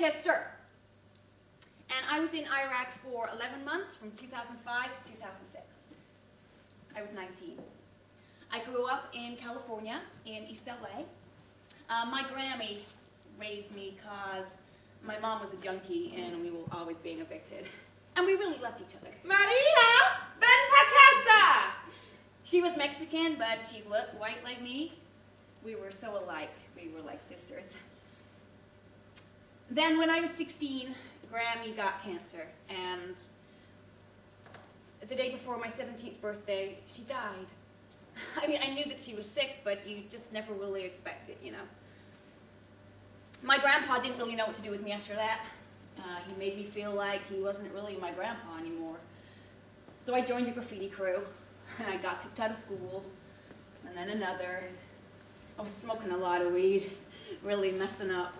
Manchester. And I was in Iraq for 11 months, from 2005 to 2006. I was 19. I grew up in California, in East LA. My Grammy raised me because my mom was a junkie and we were always being evicted. And we really loved each other. Maria, ven pa casa! She was Mexican, but she looked white like me. We were so alike. We were like sisters. Then when I was 16, Grammy got cancer, and the day before my 17th birthday, she died. I mean, I knew that she was sick, but you just never really expect it, you know. My grandpa didn't really know what to do with me after that. He made me feel like he wasn't really my grandpa anymore. So I joined a graffiti crew, and I got kicked out of school, and then another. I was smoking a lot of weed, really messing up.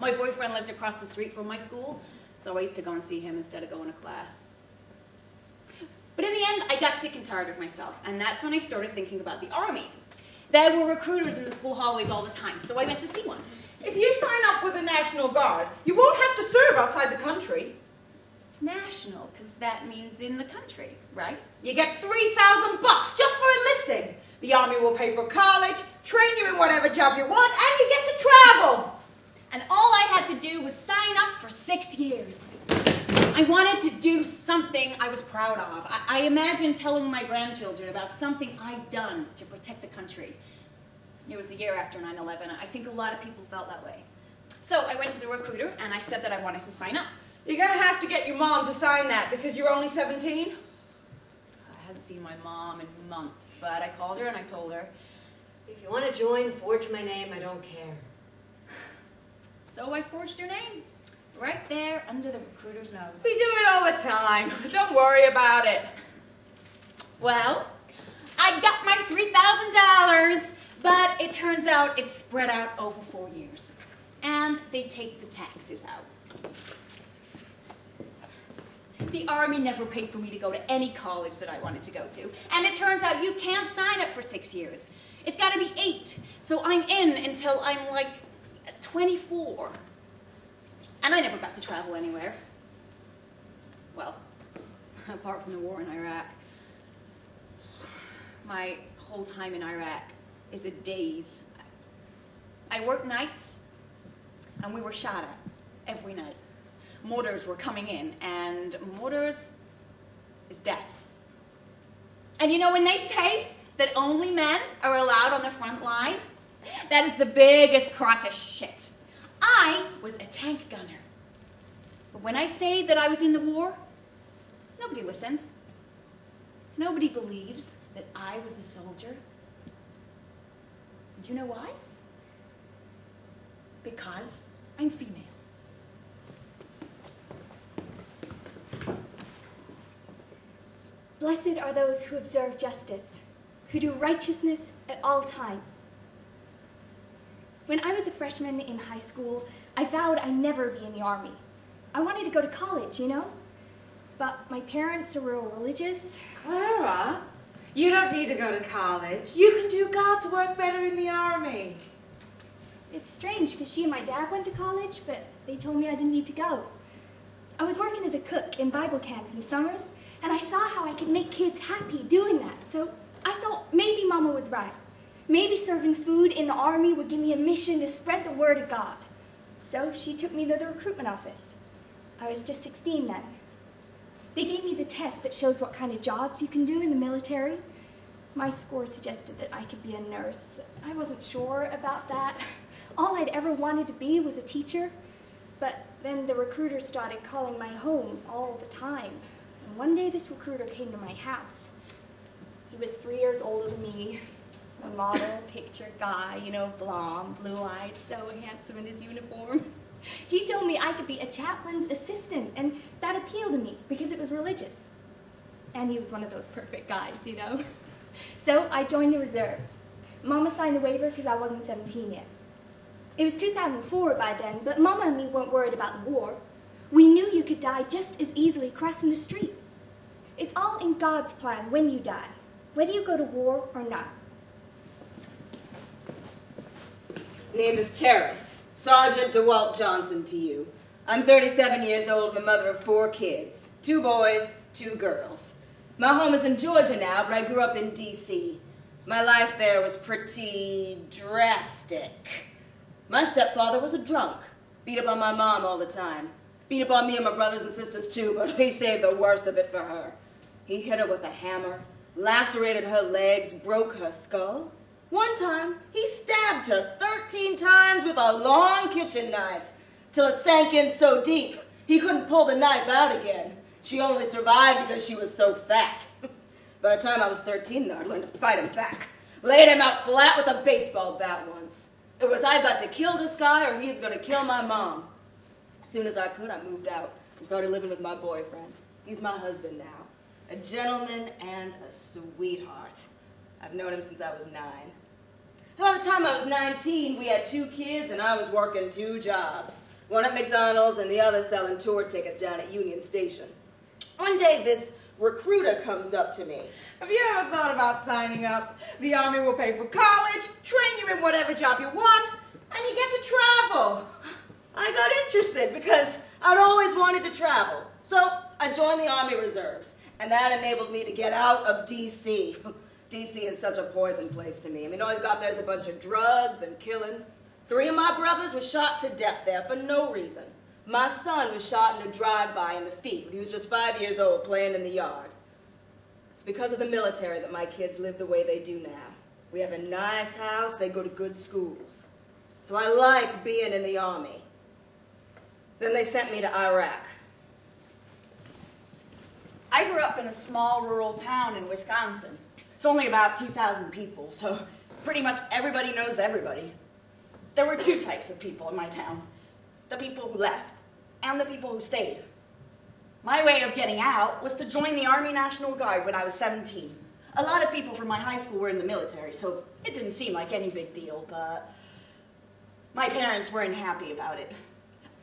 My boyfriend lived across the street from my school, so I used to go and see him instead of going to class. But in the end, I got sick and tired of myself, and that's when I started thinking about the Army. There were recruiters in the school hallways all the time, so I went to see one. If you sign up with the National Guard, you won't have to serve outside the country. National, because that means in the country, right? You get $3,000 just for enlisting. The Army will pay for college, train you in whatever job you want, and you get to travel. And all I had to do was sign up for 6 years. I wanted to do something I was proud of. I imagined telling my grandchildren about something I'd done to protect the country. It was a year after 9/11. I think a lot of people felt that way. So I went to the recruiter and I said that I wanted to sign up. You're going to have to get your mom to sign that because you're only 17. I hadn't seen my mom in months, but I called her and I told her, if you want to join, forge my name, I don't care. So I forged her name. Right there, under the recruiter's nose. We do it all the time. Don't worry about it. Well, I got my $3,000, but it turns out it's spread out over 4 years. And they take the taxes out. The Army never paid for me to go to any college that I wanted to go to. And it turns out you can't sign up for 6 years. It's got to be 8. So I'm in until I'm like 24. And I never got to travel anywhere. Well, apart from the war in Iraq. My whole time in Iraq is a daze. I worked nights, and we were shot at every night. Mortars were coming in, and mortars is death. And you know, when they say that only men are allowed on the front line, that is the biggest crock of shit. I was a tank gunner. But when I say that I was in the war, nobody listens. Nobody believes that I was a soldier. Do you know why? Because I'm female. Blessed are those who observe justice, who do righteousness at all times. When I was a freshman in high school, I vowed I'd never be in the Army. I wanted to go to college, you know? But my parents are real religious. Clara, you don't need to go to college. You can do God's work better in the Army. It's strange, because she and my dad went to college, but they told me I didn't need to go. I was working as a cook in Bible camp in the summers, and I saw how I could make kids happy doing that, so I thought maybe Mama was right. Maybe serving food in the Army would give me a mission to spread the word of God. So she took me to the recruitment office. I was just 16 then. They gave me the test that shows what kind of jobs you can do in the military. My score suggested that I could be a nurse. I wasn't sure about that. All I'd ever wanted to be was a teacher. But then the recruiter started calling my home all the time. And one day this recruiter came to my house. He was 3 years older than me. A model picture guy, you know, blonde, blue-eyed, so handsome in his uniform. He told me I could be a chaplain's assistant, and that appealed to me because it was religious. And he was one of those perfect guys, you know. So I joined the reserves. Mama signed the waiver because I wasn't 17 yet. It was 2004 by then, but Mama and me weren't worried about the war. We knew you could die just as easily crossing the street. It's all in God's plan when you die, whether you go to war or not. Name is Terrace. Sergeant DeWalt Johnson to you. I'm 37 years old, the mother of 4 kids, 2 boys, 2 girls. My home is in Georgia now, but I grew up in D.C. My life there was pretty drastic. My stepfather was a drunk, beat up on my mom all the time. Beat up on me and my brothers and sisters too, but he saved the worst of it for her. He hit her with a hammer, lacerated her legs, broke her skull. One time, he stabbed her 13 times with a long kitchen knife till it sank in so deep he couldn't pull the knife out again. She only survived because she was so fat. By the time I was 13, though, I learned to fight him back. Laid him out flat with a baseball bat once. It was I've got to kill this guy or he's going to kill my mom. As soon as I could, I moved out and started living with my boyfriend. He's my husband now. A gentleman and a sweetheart. I've known him since I was 9. By the time I was 19, we had 2 kids and I was working 2 jobs. One at McDonald's and the other selling tour tickets down at Union Station. One day this recruiter comes up to me. Have you ever thought about signing up? The Army will pay for college, train you in whatever job you want, and you get to travel. I got interested because I'd always wanted to travel. So I joined the Army Reserves. And that enabled me to get out of D.C. D.C. is such a poison place to me. I mean, all you've got there is a bunch of drugs and killing. 3 of my brothers were shot to death there for no reason. My son was shot in a drive-by in the field. He was just 5 years old playing in the yard. It's because of the military that my kids live the way they do now. We have a nice house. They go to good schools. So I liked being in the Army. Then they sent me to Iraq. I grew up in a small rural town in Wisconsin. It's only about 2,000 people, so pretty much everybody knows everybody. There were 2 types of people in my town, the people who left and the people who stayed. My way of getting out was to join the Army National Guard when I was 17. A lot of people from my high school were in the military, so it didn't seem like any big deal, but my parents weren't happy about it.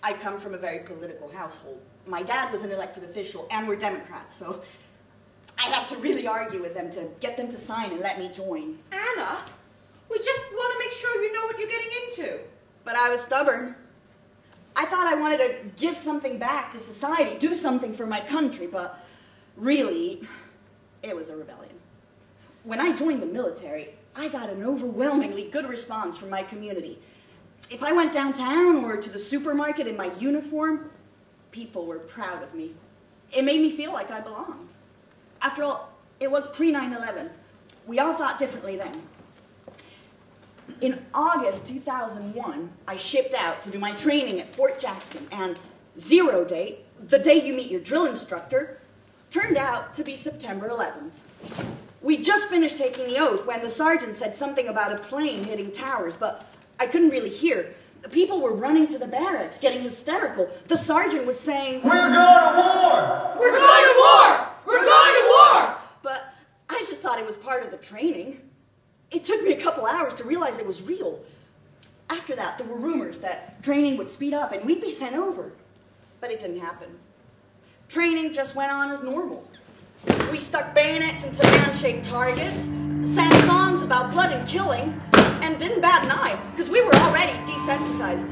I come from a very political household. My dad was an elected official, and we're Democrats, so I had to really argue with them to get them to sign and let me join. Anna, we just want to make sure you know what you're getting into. But I was stubborn. I thought I wanted to give something back to society, do something for my country, but really, it was a rebellion. When I joined the military, I got an overwhelmingly good response from my community. If I went downtown or to the supermarket in my uniform, people were proud of me. It made me feel like I belonged. After all, it was pre-9/11. We all thought differently then. In August 2001, I shipped out to do my training at Fort Jackson, and zero date, the day you meet your drill instructor, turned out to be September 11th. We just finished taking the oath when the sergeant said something about a plane hitting towers, but I couldn't really hear. People were running to the barracks, getting hysterical. The sergeant was saying, "We're going to war! We're going to war! We're going to war!" But I just thought it was part of the training. It took me a couple hours to realize it was real. After that, there were rumors that training would speed up and we'd be sent over. But it didn't happen. Training just went on as normal. We stuck bayonets into man-shaped targets, sang songs about blood and killing, and didn't bat an eye, because we were already desensitized.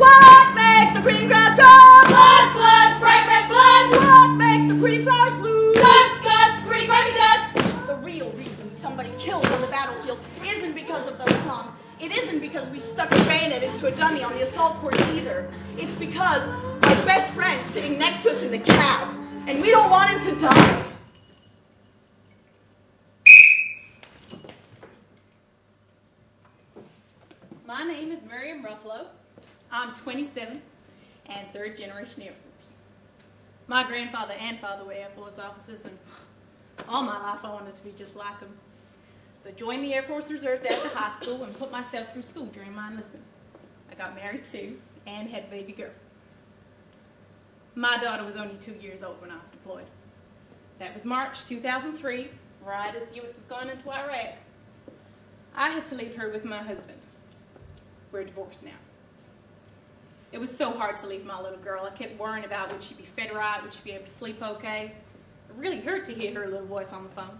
What makes the green grass grow? Blood, blood, fragrant blood! What makes the pretty flowers blue? Guts, guts, pretty grimy guts! The real reason somebody killed on the battlefield isn't because of those songs. It isn't because we stuck a bayonet into a dummy on the assault course either. It's because our best friend's sitting next to us in the cab, and we don't want him to die. My name is Miriam Ruffalo. I'm 27 and 3rd generation Air Force. My grandfather and father were Air Force officers, and all my life I wanted to be just like them. So I joined the Air Force Reserves after high school and put myself through school during my enlistment. I got married too and had a baby girl. My daughter was only 2 years old when I was deployed. That was March 2003, right as the U.S. was going into Iraq. I had to leave her with my husband. We're divorced now. It was so hard to leave my little girl. I kept worrying about would she be fed right, would she be able to sleep okay. It really hurt to hear her little voice on the phone.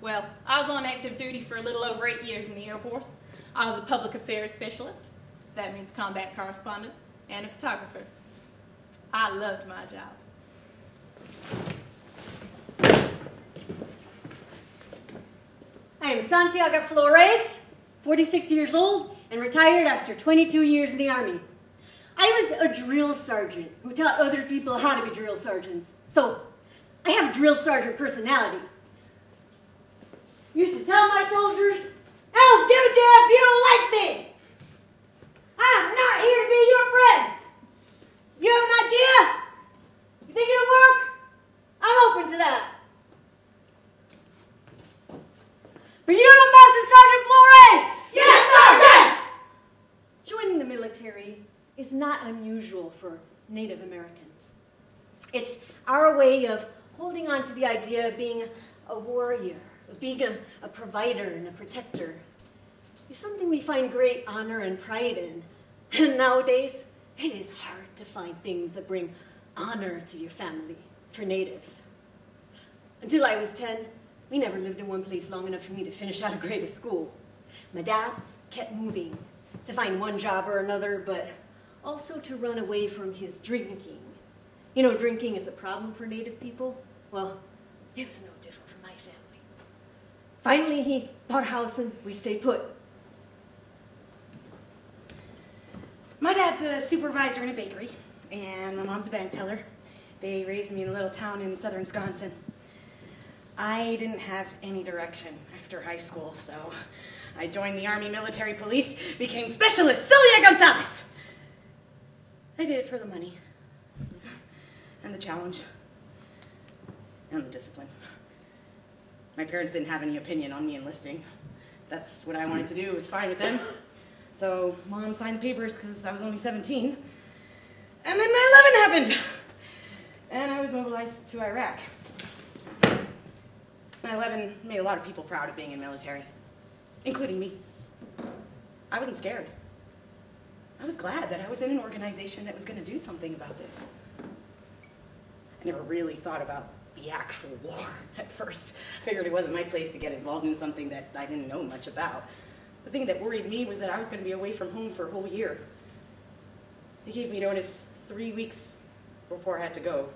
Well, I was on active duty for a little over 8 years in the Air Force. I was a public affairs specialist, that means combat correspondent, and a photographer. I loved my job. I am Santiago Flores, 46 years old, and retired after 22 years in the Army. I was a drill sergeant who taught other people how to be drill sergeants. So I have a drill sergeant personality. Used to tell my soldiers, I don't give a damn if you don't like me. I'm not here to be your friend. You have an idea? You think it'll work? I'm open to that. But you don't know Master Sergeant Flores? Yes, Sergeant! Joining the military is not unusual for Native Americans. It's our way of holding on to the idea of being a warrior, of being a provider and a protector. It's something we find great honor and pride in. And nowadays, it is hard to find things that bring honor to your family for natives. Until I was 10, we never lived in one place long enough for me to finish out a grade of school. My dad kept moving to find one job or another, but also to run away from his drinking. You know, drinking is a problem for Native people. Well, it was no different for my family. Finally, he bought a house and we stayed put. My dad's a supervisor in a bakery, and my mom's a bank teller. They raised me in a little town in southern Wisconsin. I didn't have any direction after high school, so I joined the Army Military Police, became Specialist Sylvia Gonzalez. I did it for the money, and the challenge, and the discipline. My parents didn't have any opinion on me enlisting. That's what I wanted to do, was fine with them. So Mom signed the papers because I was only 17. And then 9/11 happened, and I was mobilized to Iraq. 9/11 made a lot of people proud of being in military, including me. I wasn't scared. I was glad that I was in an organization that was going to do something about this. I never really thought about the actual war at first. I figured it wasn't my place to get involved in something that I didn't know much about. The thing that worried me was that I was going to be away from home for a whole year. They gave me notice 3 weeks before I had to go.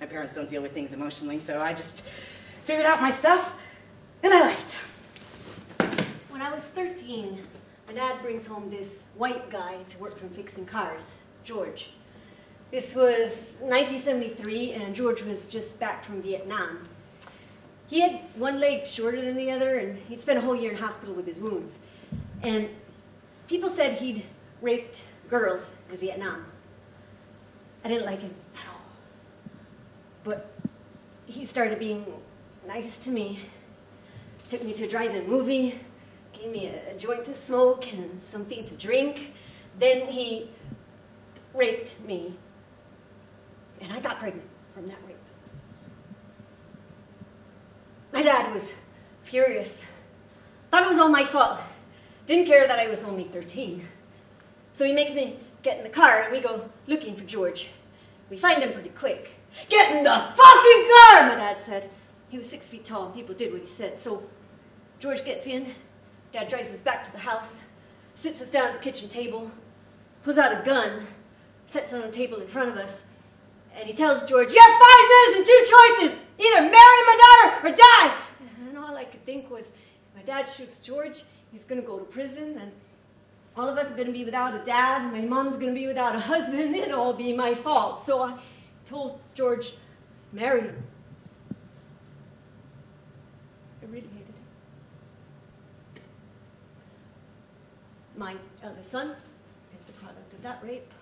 My parents don't deal with things emotionally, so I just figured out my stuff, and I left. When I was 13, my dad brings home this white guy to work from fixing cars, George. This was 1973, and George was just back from Vietnam. He had one leg shorter than the other, and he'd spent a whole year in hospital with his wounds. And people said he'd raped girls in Vietnam. I didn't like him at all. But he started being nice to me, took me to a drive-in movie, gave me a joint to smoke and something to drink. Then he raped me, and I got pregnant from that rape. My dad was furious. Thought it was all my fault. Didn't care that I was only 13. So he makes me get in the car, and we go looking for George. We find him pretty quick. Get in the fucking car, my dad said. He was 6 feet tall, and people did what he said. So George gets in. Dad drives us back to the house, sits us down at the kitchen table, pulls out a gun, sets it on the table in front of us, and he tells George, "You have 5 minutes and 2 choices. Either marry my daughter or die." And all I could think was, if my dad shoots George, he's going to go to prison, and all of us are going to be without a dad, and my mom's going to be without a husband, and it'll all be my fault. So I told George, marry him. I really hated him. My eldest son is the product of that rape.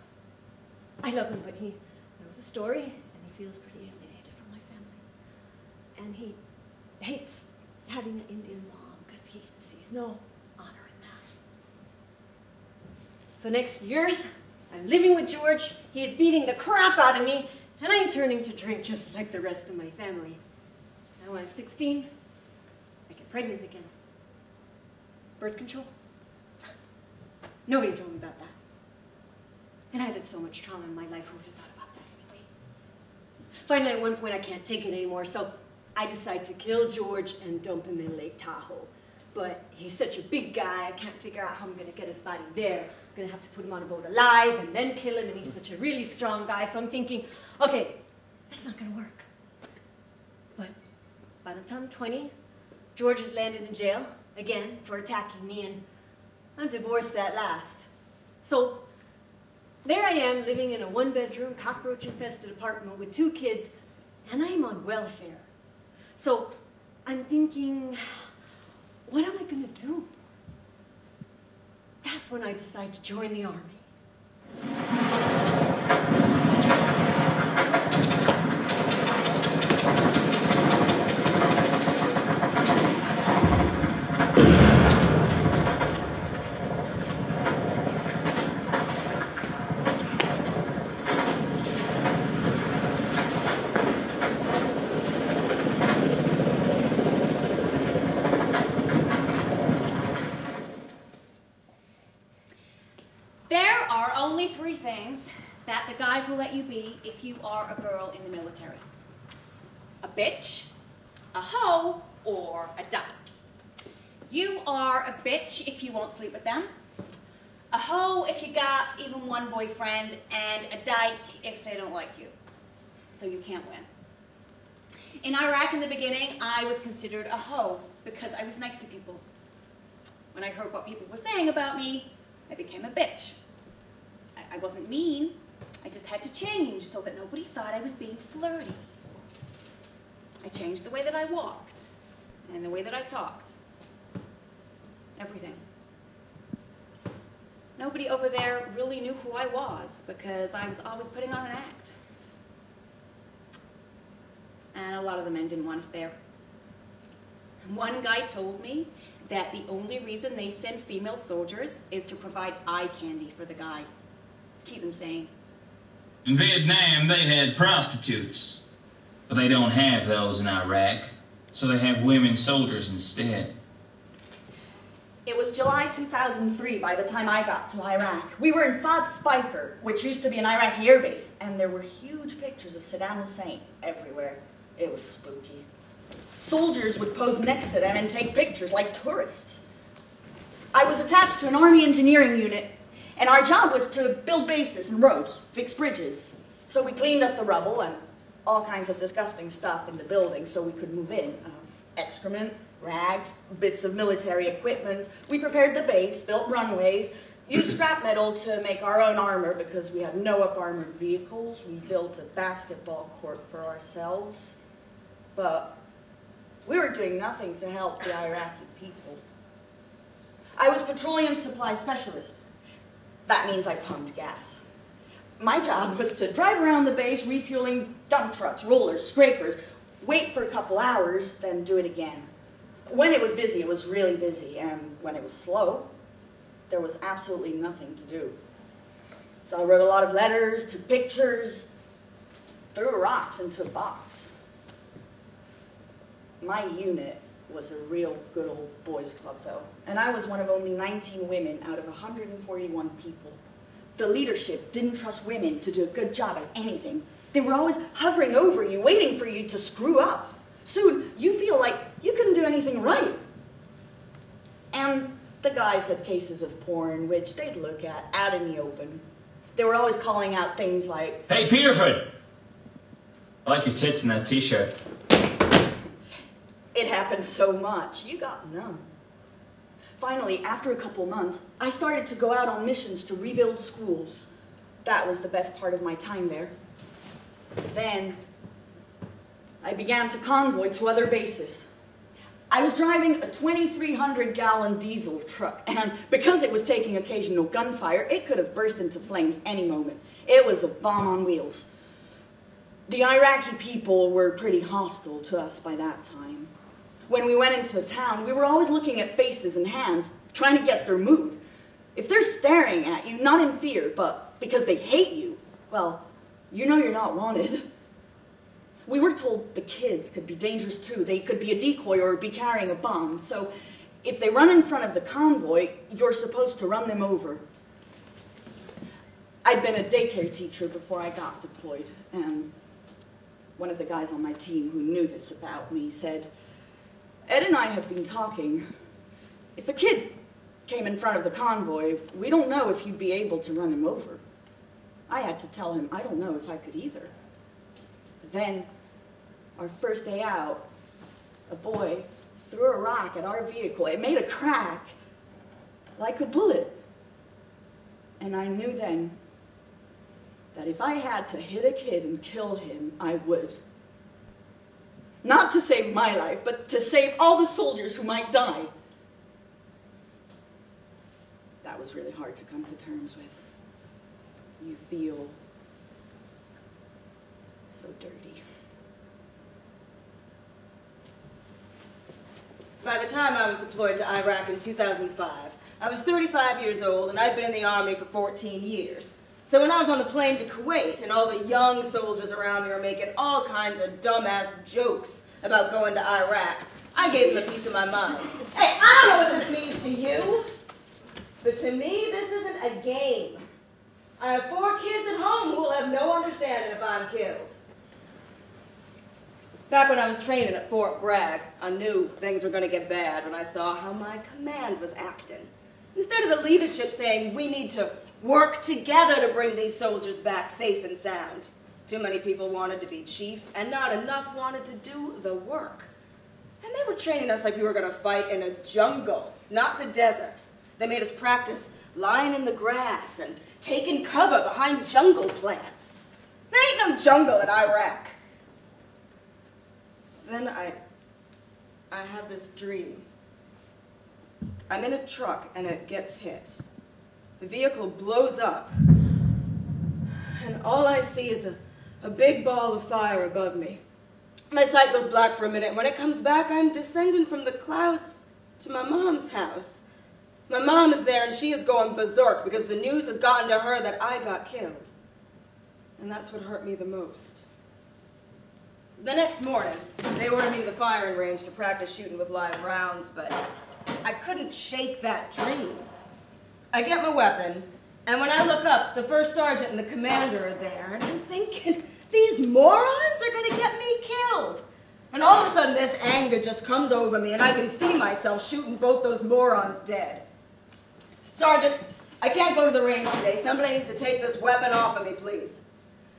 I love him, but he knows a story, and he feels pretty alienated from my family. And he hates having an Indian mom because he sees no honor in that. For the next few years, I'm living with George. He is beating the crap out of me, and I'm turning to drink just like the rest of my family. Now when I'm 16, I get pregnant again. Birth control. Nobody told me about that. And I had so much trauma in my life, who would have thought about that anyway? Finally, at one point, I can't take it anymore, so I decide to kill George and dump him in Lake Tahoe. but he's such a big guy, I can't figure out how I'm going to get his body there. I'm going to have to put him on a boat alive and then kill him, and he's such a really strong guy. So I'm thinking, okay, that's not going to work. But by the time I'm 20, George is landed in jail again for attacking me, and I'm divorced at last. So there I am, living in a one-bedroom, cockroach-infested apartment with two kids, and I'm on welfare. So I'm thinking, what am I going to do? That's when I decide to join the army. That the guys will let you be if you are a girl in the military. A bitch, a hoe, or a dyke. You are a bitch if you won't sleep with them, a hoe if you got even one boyfriend, and a dyke if they don't like you. So you can't win. In Iraq in the beginning, I was considered a hoe because I was nice to people. When I heard what people were saying about me, I became a bitch. I wasn't mean, I just had to change so that nobody thought I was being flirty. I changed the way that I walked and the way that I talked. Everything. Nobody over there really knew who I was because I was always putting on an act. And a lot of the men didn't want us there. One guy told me that the only reason they send female soldiers is to provide eye candy for the guys. Keep them sane. In Vietnam, they had prostitutes, but they don't have those in Iraq, so they have women soldiers instead. It was July 2003 by the time I got to Iraq. We were in FOB Spiker, which used to be an Iraqi air base, and there were huge pictures of Saddam Hussein everywhere. It was spooky. Soldiers would pose next to them and take pictures like tourists. I was attached to an army engineering unit, and our job was to build bases and roads, fix bridges. So we cleaned up the rubble and all kinds of disgusting stuff in the building so we could move in. Excrement, rags, bits of military equipment. We prepared the base, built runways, used scrap metal to make our own armor because we had no up-armored vehicles. We built a basketball court for ourselves. But we were doing nothing to help the Iraqi people. I was petroleum supply specialist. That means I pumped gas. My job was to drive around the base refueling dump trucks, rollers, scrapers, wait for a couple hours, then do it again. When it was busy, it was really busy, and when it was slow, there was absolutely nothing to do. So I wrote a lot of letters, took pictures, threw rocks into a box. My unit was a real good old boys club, though. And I was one of only 19 women out of 141 people. The leadership didn't trust women to do a good job at anything. They were always hovering over you, waiting for you to screw up. Soon, you feel like you couldn't do anything right. And the guys had cases of porn, which they'd look at out in the open. They were always calling out things like, "Hey, Peterford, I like your tits in that t-shirt." It happened so much, you got numb. Finally, after a couple months, I started to go out on missions to rebuild schools. That was the best part of my time there. Then, I began to convoy to other bases. I was driving a 2,300-gallon diesel truck, and because it was taking occasional gunfire, it could have burst into flames any moment. It was a bomb on wheels. The Iraqi people were pretty hostile to us by that time. When we went into a town, we were always looking at faces and hands, trying to guess their mood. If they're staring at you, not in fear, but because they hate you, well, you know you're not wanted. We were told the kids could be dangerous too. They could be a decoy or be carrying a bomb. So if they run in front of the convoy, you're supposed to run them over. I'd been a daycare teacher before I got deployed, and one of the guys on my team who knew this about me said, "Ed and I have been talking. If a kid came in front of the convoy, we don't know if you'd be able to run him over. I had to tell him, I don't know if I could either. But then, our first day out, a boy threw a rock at our vehicle. It made a crack like a bullet. And I knew then that if I had to hit a kid and kill him, I would. Not to save my life, but to save all the soldiers who might die. That was really hard to come to terms with. You feel so dirty. By the time I was deployed to Iraq in 2005, I was 35 years old and I'd been in the Army for 14 years. So when I was on the plane to Kuwait and all the young soldiers around me were making all kinds of dumbass jokes about going to Iraq, I gave them a piece of my mind. Hey, I know what this means to you, but to me this isn't a game. I have 4 kids at home who will have no understanding if I'm killed. Back when I was training at Fort Bragg, I knew things were going to get bad when I saw how my command was acting. Instead of the leadership saying, we need to work together to bring these soldiers back safe and sound, too many people wanted to be chief, and not enough wanted to do the work. And they were training us like we were going to fight in a jungle, not the desert. They made us practice lying in the grass and taking cover behind jungle plants. There ain't no jungle in Iraq. Then I had this dream. I'm in a truck and it gets hit. The vehicle blows up, and all I see is a big ball of fire above me. My sight goes black for a minute. When it comes back, I'm descending from the clouds to my mom's house. My mom is there, and she is going berserk because the news has gotten to her that I got killed. And that's what hurt me the most. The next morning, they ordered me to the firing range to practice shooting with live rounds, but I couldn't shake that dream. I get my weapon, and when I look up, the first sergeant and the commander are there, and I'm thinking, these morons are going to get me killed. And all of a sudden, this anger just comes over me, and I can see myself shooting both those morons dead. Sergeant, I can't go to the range today. Somebody needs to take this weapon off of me, please.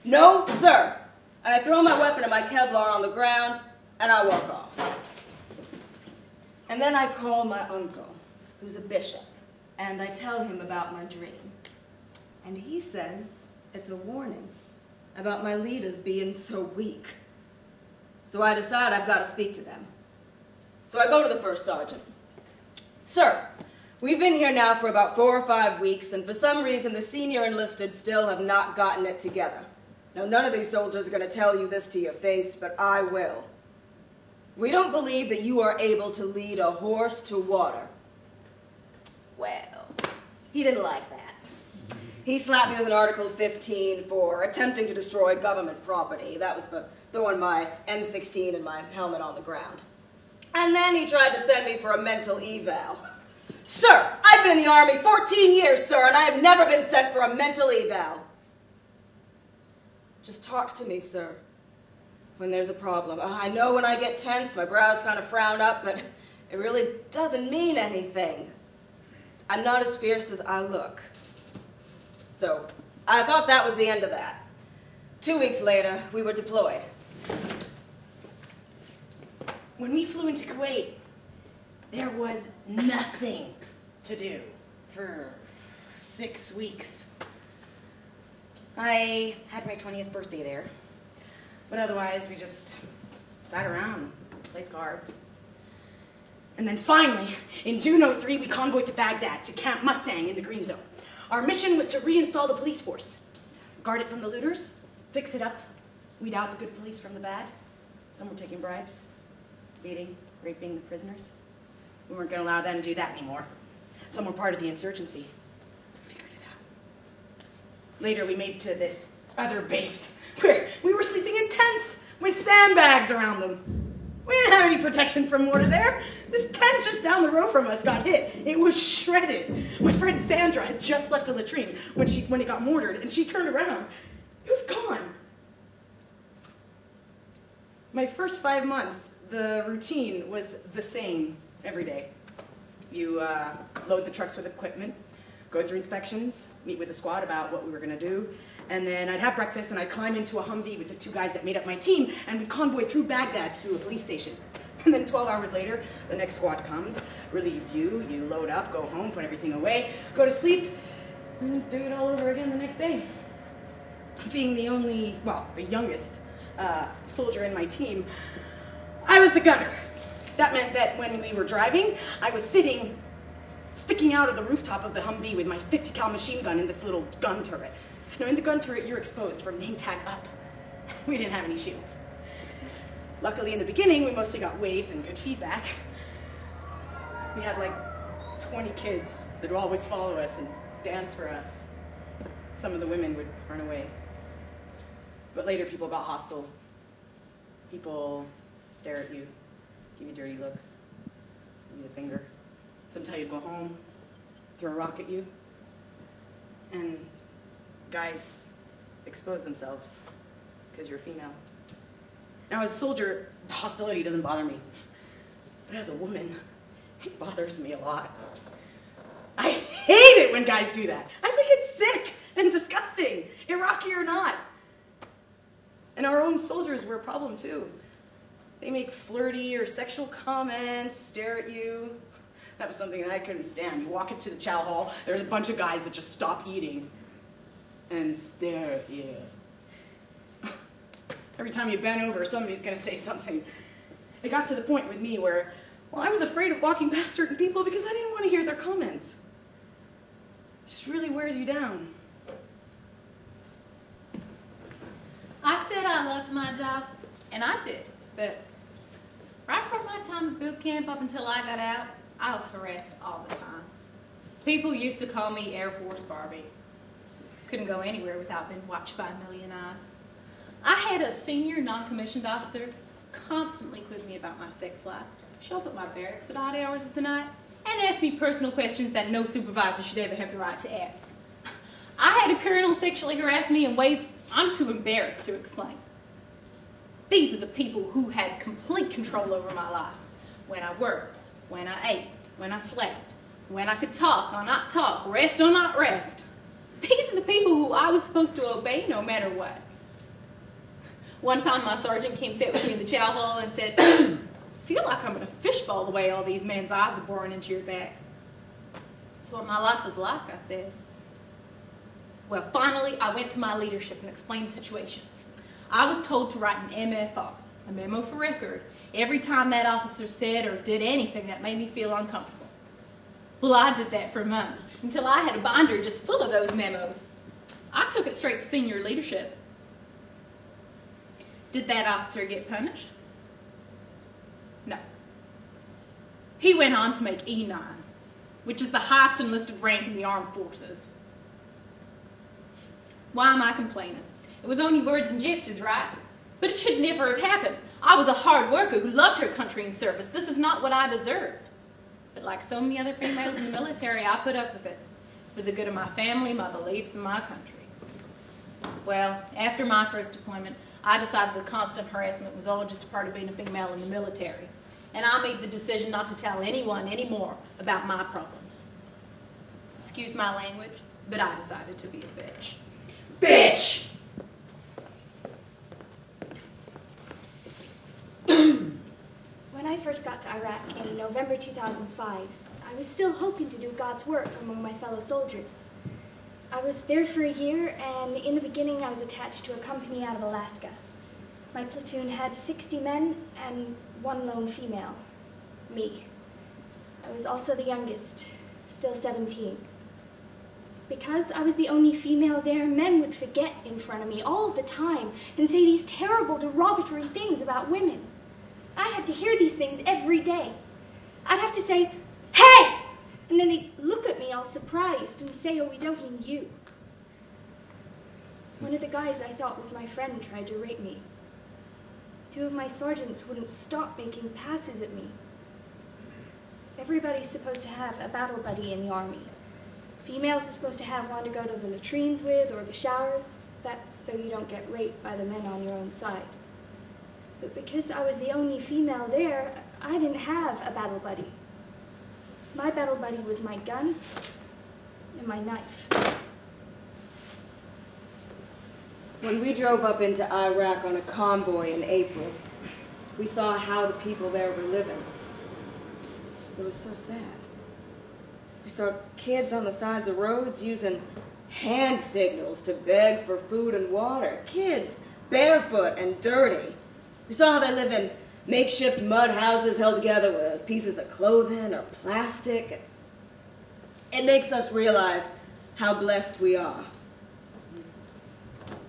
No, sir. And I throw my weapon and my Kevlar on the ground, and I walk off. And then I call my uncle, who's a bishop, and I tell him about my dream. And he says it's a warning about my leaders being so weak. So I decide I've got to speak to them. So I go to the first sergeant. Sir, we've been here now for about 4 or 5 weeks, and for some reason the senior enlisted still have not gotten it together. Now, none of these soldiers are going to tell you this to your face, but I will. We don't believe that you are able to lead a horse to water. Well, he didn't like that. He slapped me with an Article 15 for attempting to destroy government property. That was for throwing my M16 and my helmet on the ground. And then he tried to send me for a mental eval. Sir, I've been in the Army 14 years, sir, and I have never been sent for a mental eval. Just talk to me, sir, when there's a problem. I know when I get tense, my brows kind of frown up, but it really doesn't mean anything. I'm not as fierce as I look. So I thought that was the end of that. 2 weeks later, we were deployed. When we flew into Kuwait, there was nothing to do for 6 weeks. I had my 20th birthday there, but otherwise we just sat around, played cards. And then finally, in June '03, we convoyed to Baghdad to Camp Mustang in the Green Zone. Our mission was to reinstall the police force, guard it from the looters, fix it up, weed out the good police from the bad. Some were taking bribes, beating, raping the prisoners. We weren't going to allow them to do that anymore. Some were part of the insurgency. We figured it out. Later, we made it to this other base where we were sleeping in tents with sandbags around them. We didn't have any protection from water there. This tent just down the road from us got hit. It was shredded. My friend Sandra had just left a latrine when it got mortared, and she turned around. It was gone. My first 5 months, the routine was the same every day. You load the trucks with equipment, go through inspections, meet with the squad about what we were going to do, and then I'd have breakfast and I'd climb into a Humvee with the two guys that made up my team and we'd convoy through Baghdad to a police station. And then 12 hours later, the next squad comes, relieves you, you load up, go home, put everything away, go to sleep, and do it all over again the next day. Being the only, well, the youngest soldier in my team, I was the gunner. That meant that when we were driving, I was sitting, sticking out of the rooftop of the Humvee with my 50 cal machine gun in this little gun turret. Now in the gun turret, you're exposed from name tag up. We didn't have any shields. Luckily in the beginning, we mostly got waves and good feedback. We had like 20 kids that would always follow us and dance for us. Some of the women would run away. But later people got hostile. People stare at you, give you dirty looks, give you the finger. Sometimes you'd go home, throw a rock at you. And guys expose themselves because you're female. Now as a soldier, hostility doesn't bother me. But as a woman, it bothers me a lot. I hate it when guys do that. I think it's sick and disgusting, Iraqi or not. And our own soldiers were a problem too. They make flirty or sexual comments, stare at you. That was something that I couldn't stand. You walk into the chow hall, there's a bunch of guys that just stop eating and stare at you. Every time you bend over, somebody's gonna say something. It got to the point with me where, well, I was afraid of walking past certain people because I didn't want to hear their comments. It just really wears you down. I said I loved my job, and I did, but right from my time at boot camp up until I got out, I was harassed all the time. People used to call me Air Force Barbie. Couldn't go anywhere without being watched by a million eyes. I had a senior non-commissioned officer constantly quiz me about my sex life, show up at my barracks at odd hours of the night, and ask me personal questions that no supervisor should ever have the right to ask. I had a colonel sexually harass me in ways I'm too embarrassed to explain. These are the people who had complete control over my life. When I worked, when I ate, when I slept, when I could talk or not talk, rest or not rest. These are the people who I was supposed to obey no matter what. One time my sergeant came sit with me in the chow hall and said, I feel like I'm in a fishbowl the way all these men's eyes are boring into your back. That's what my life is like, I said. Well, finally, I went to my leadership and explained the situation. I was told to write an MFR, a memo for record, every time that officer said or did anything that made me feel uncomfortable. Well, I did that for months, until I had a binder just full of those memos. I took it straight to senior leadership. Did that officer get punished? No. He went on to make E9, which is the highest enlisted rank in the armed forces. Why am I complaining? It was only words and gestures, right? But it should never have happened. I was a hard worker who loved her country and service. This is not what I deserved. But like so many other females in the military, I put up with it for the good of my family, my beliefs, and my country. Well, after my first deployment, I decided the constant harassment was all just a part of being a female in the military. And I made the decision not to tell anyone anymore about my problems. Excuse my language, but I decided to be a bitch. Bitch! When I first got to Iraq in November 2005, I was still hoping to do God's work among my fellow soldiers. I was there for a year, and in the beginning I was attached to a company out of Alaska. My platoon had 60 men and one lone female, me. I was also the youngest, still 17. Because I was the only female there, men would forget in front of me all the time and say these terrible derogatory things about women. I had to hear these things every day. I'd have to say, hey! And then they'd look at me all surprised and say, oh, we don't mean you. One of the guys I thought was my friend tried to rape me. Two of my sergeants wouldn't stop making passes at me. Everybody's supposed to have a battle buddy in the army. Females are supposed to have one to go to the latrines with or the showers. That's so you don't get raped by the men on your own side. But because I was the only female there, I didn't have a battle buddy. My battle buddy was my gun and my knife. When we drove up into Iraq on a convoy in April, we saw how the people there were living. It was so sad. We saw kids on the sides of roads using hand signals to beg for food and water. Kids, barefoot and dirty. We saw how they live in makeshift mud houses held together with pieces of clothing or plastic. It makes us realize how blessed we are.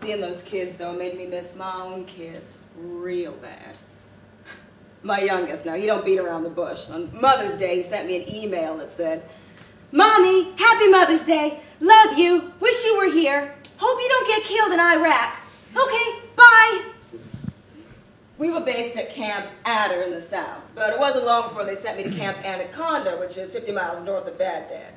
Seeing those kids, though, made me miss my own kids real bad. My youngest, now, he don't beat around the bush. On Mother's Day, he sent me an email that said, "Mommy, happy Mother's Day. Love you. Wish you were here. Hope you don't get killed in Iraq. Okay, bye." We were based at Camp Adder in the south, but it wasn't long before they sent me to Camp Anaconda, which is 50 miles north of Baghdad.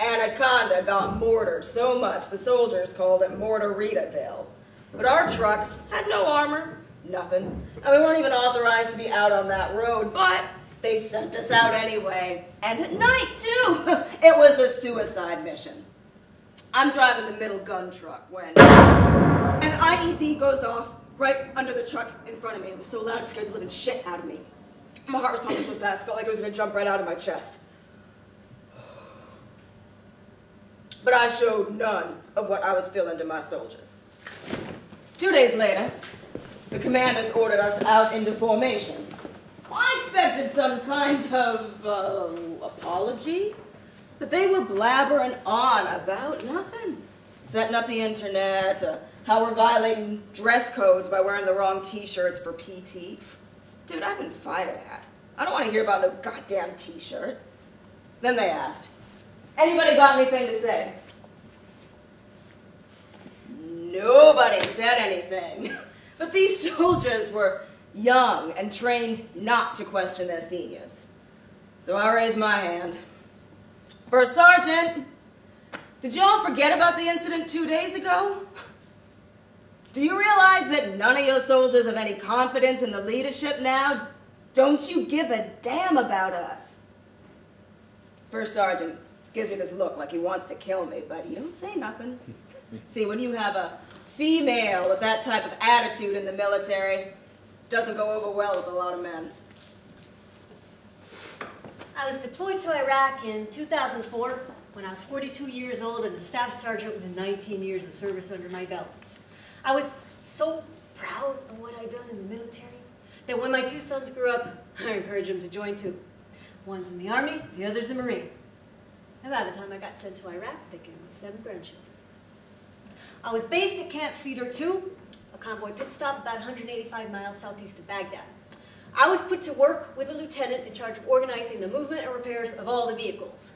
Anaconda got mortared so much the soldiers called it Mortaritaville. But our trucks had no armor, nothing, and we weren't even authorized to be out on that road, but they sent us out anyway, and at night, too. It was a suicide mission. I'm driving the middle gun truck when an IED goes off right under the truck in front of me. It was so loud it scared the living shit out of me. My heart was pumping so fast, it felt like it was going to jump right out of my chest. But I showed none of what I was feeling to my soldiers. 2 days later, the commanders ordered us out into formation. I expected some kind of apology, but they were blabbering on about nothing. Setting up the internet, how we're violating dress codes by wearing the wrong t-shirts for PT. Dude, I've been fired at. I don't want to hear about no goddamn t-shirt. Then they asked, "Anybody got anything to say?" Nobody said anything. But these soldiers were young and trained not to question their seniors. So I raised my hand. "First Sergeant, did y'all forget about the incident 2 days ago? Do you realize that none of your soldiers have any confidence in the leadership now? Don't you give a damn about us?" First Sergeant gives me this look like he wants to kill me, but he don't say nothing. See, when you have a female with that type of attitude in the military, doesn't go over well with a lot of men. I was deployed to Iraq in 2004 when I was 42 years old and a staff sergeant with 19 years of service under my belt. I was so proud of what I'd done in the military that when my two sons grew up, I encouraged them to join too. One's in the Army, the other's the Marine. And by the time I got sent to Iraq, they came with 7 grandchildren. I was based at Camp Cedar Two, a convoy pit stop about 185 miles southeast of Baghdad. I was put to work with a lieutenant in charge of organizing the movement and repairs of all the vehicles.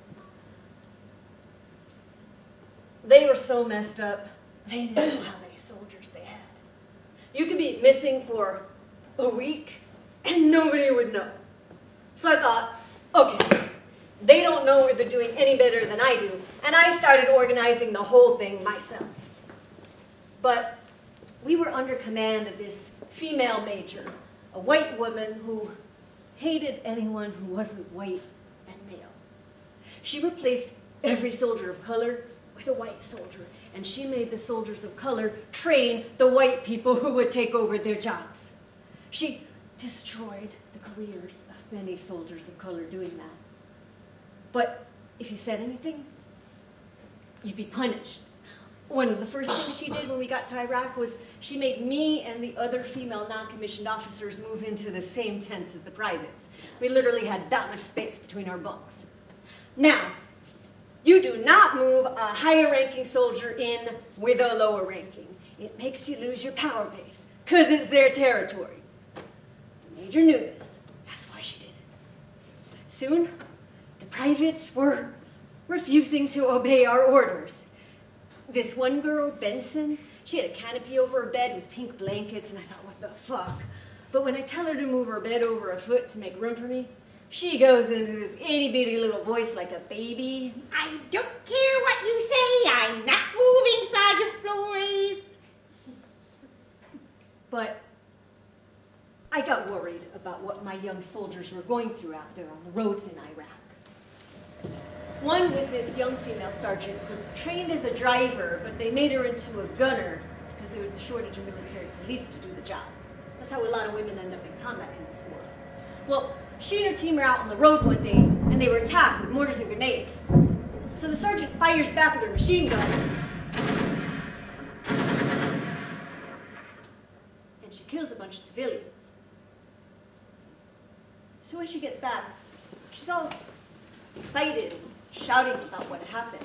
They were so messed up, they knew how many soldiers they had. You could be missing for a week and nobody would know. So I thought, okay, they don't know what they're doing any better than I do, and I started organizing the whole thing myself. But we were under command of this female major, a white woman who hated anyone who wasn't white and male. She replaced every soldier of color with a white soldier, and she made the soldiers of color train the white people who would take over their jobs. She destroyed the careers of many soldiers of color doing that. But if you said anything, you'd be punished. One of the first things she did when we got to Iraq was she made me and the other female non-commissioned officers move into the same tents as the privates. We literally had that much space between our bunks. Now, you do not move a higher-ranking soldier in with a lower ranking. It makes you lose your power base, because it's their territory. The major knew this. That's why she did it. Soon, the privates were refusing to obey our orders. This one girl, Benson, she had a canopy over her bed with pink blankets, and I thought, what the fuck? But when I tell her to move her bed over a foot to make room for me, she goes into this itty-bitty little voice like a baby. "I don't care what you say, I'm not moving, Sergeant Flores." But I got worried about what my young soldiers were going through out there on the roads in Iraq. One was this young female sergeant who trained as a driver, but they made her into a gunner because there was a shortage of military police to do the job. That's how a lot of women end up in combat in this war. Well, she and her team are out on the road one day, and they were attacked with mortars and grenades. So the sergeant fires back with her machine gun, and she kills a bunch of civilians. So when she gets back, she's all excited, shouting about what happened.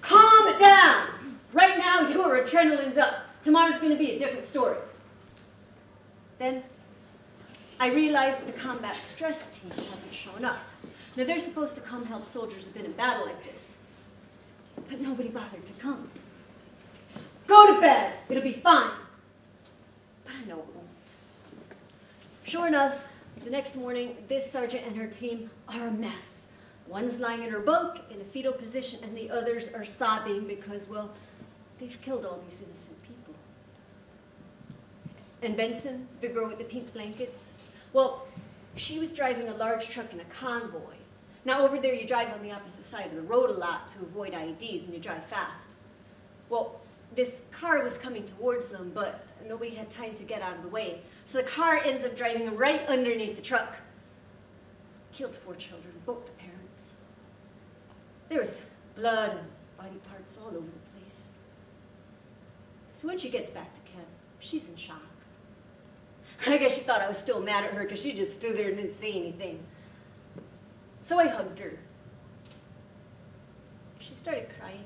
Calm it down! Right now, your adrenaline's up. Tomorrow's going to be a different story. Then I realized the combat stress team hasn't shown up. Now, they're supposed to come help soldiers who've been in battle like this, but nobody bothered to come. Go to bed. It'll be fine. But I know it won't. Sure enough, the next morning, this sergeant and her team are a mess. One's lying in her bunk in a fetal position, and the others are sobbing because, well, they've killed all these innocent people. And Benson, the girl with the pink blankets, well, she was driving a large truck in a convoy. Now, over there, you drive on the opposite side of the road a lot to avoid IEDs, and you drive fast. Well, this car was coming towards them, but nobody had time to get out of the way. So the car ends up driving right underneath the truck. Killed 4 children, both the parents. There was blood and body parts all over the place. So when she gets back to camp, she's in shock. I guess she thought I was still mad at her because she just stood there and didn't say anything. So I hugged her. She started crying.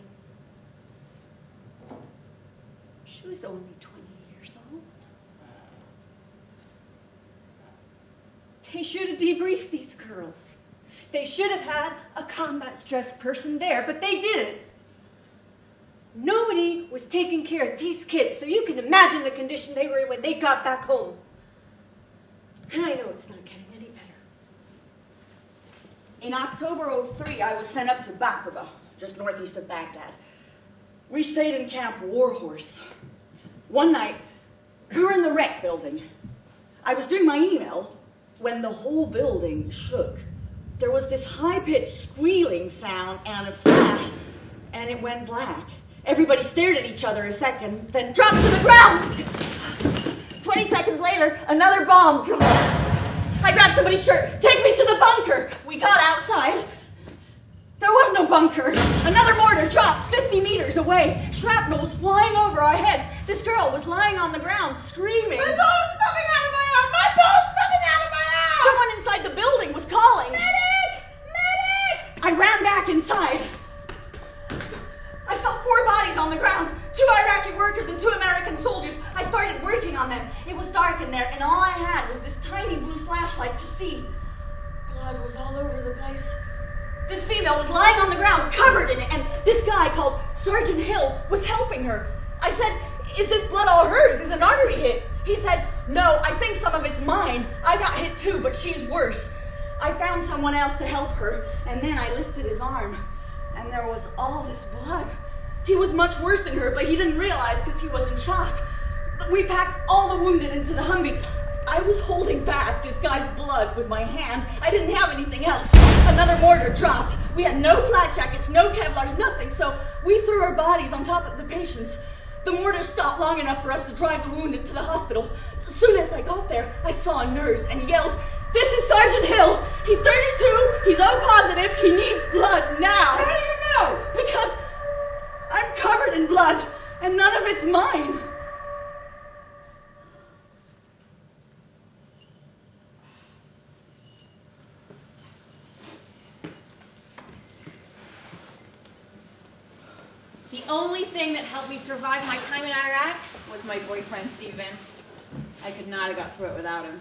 She was only 20 years old. They should have debriefed these girls. They should have had a combat-stressed person there, but they didn't. Nobody was taking care of these kids, so you can imagine the condition they were in when they got back home. And I know it's not getting any better. In October '03, I was sent up to Baquba, just northeast of Baghdad. We stayed in Camp Warhorse. One night, we were in the rec building. I was doing my email when the whole building shook. There was this high-pitched squealing sound and a flash, and it went black. Everybody stared at each other a second, then dropped to the ground. 20 seconds later, another bomb dropped. I grabbed somebody's shirt. Take me to the bunker. We got outside. There was no bunker. Another mortar dropped 50 meters away. Shrapnel was flying over our heads. This girl was lying on the ground screaming. My bone's popping out of my arm! My bone's popping out of my arm! Someone inside the building was calling. Medic! Medic! I ran back inside. I saw 4 bodies on the ground. 2 Iraqi workers and 2 American soldiers. I started working on them. It was dark in there, and all I had was this tiny blue flashlight to see. Blood was all over the place. This female was lying on the ground, covered in it, and this guy called Sergeant Hill was helping her. I said, is this blood all hers? Is an artery hit? He said, no, I think some of it's mine. I got hit too, but she's worse. I found someone else to help her, and then I lifted his arm, and there was all this blood. He was much worse than her, but he didn't realize because he was in shock. We packed all the wounded into the Humvee. I was holding back this guy's blood with my hand. I didn't have anything else. Another mortar dropped. We had no flat jackets, no Kevlars, nothing, so we threw our bodies on top of the patients. The mortar stopped long enough for us to drive the wounded to the hospital. As soon as I got there, I saw a nurse and yelled, this is Sergeant Hill. He's 32, he's O positive, he needs blood now. How do you know? Because I'm covered in blood and none of it's mine. The only thing that helped me survive my time in Iraq was my boyfriend, Stephen. I could not have got through it without him.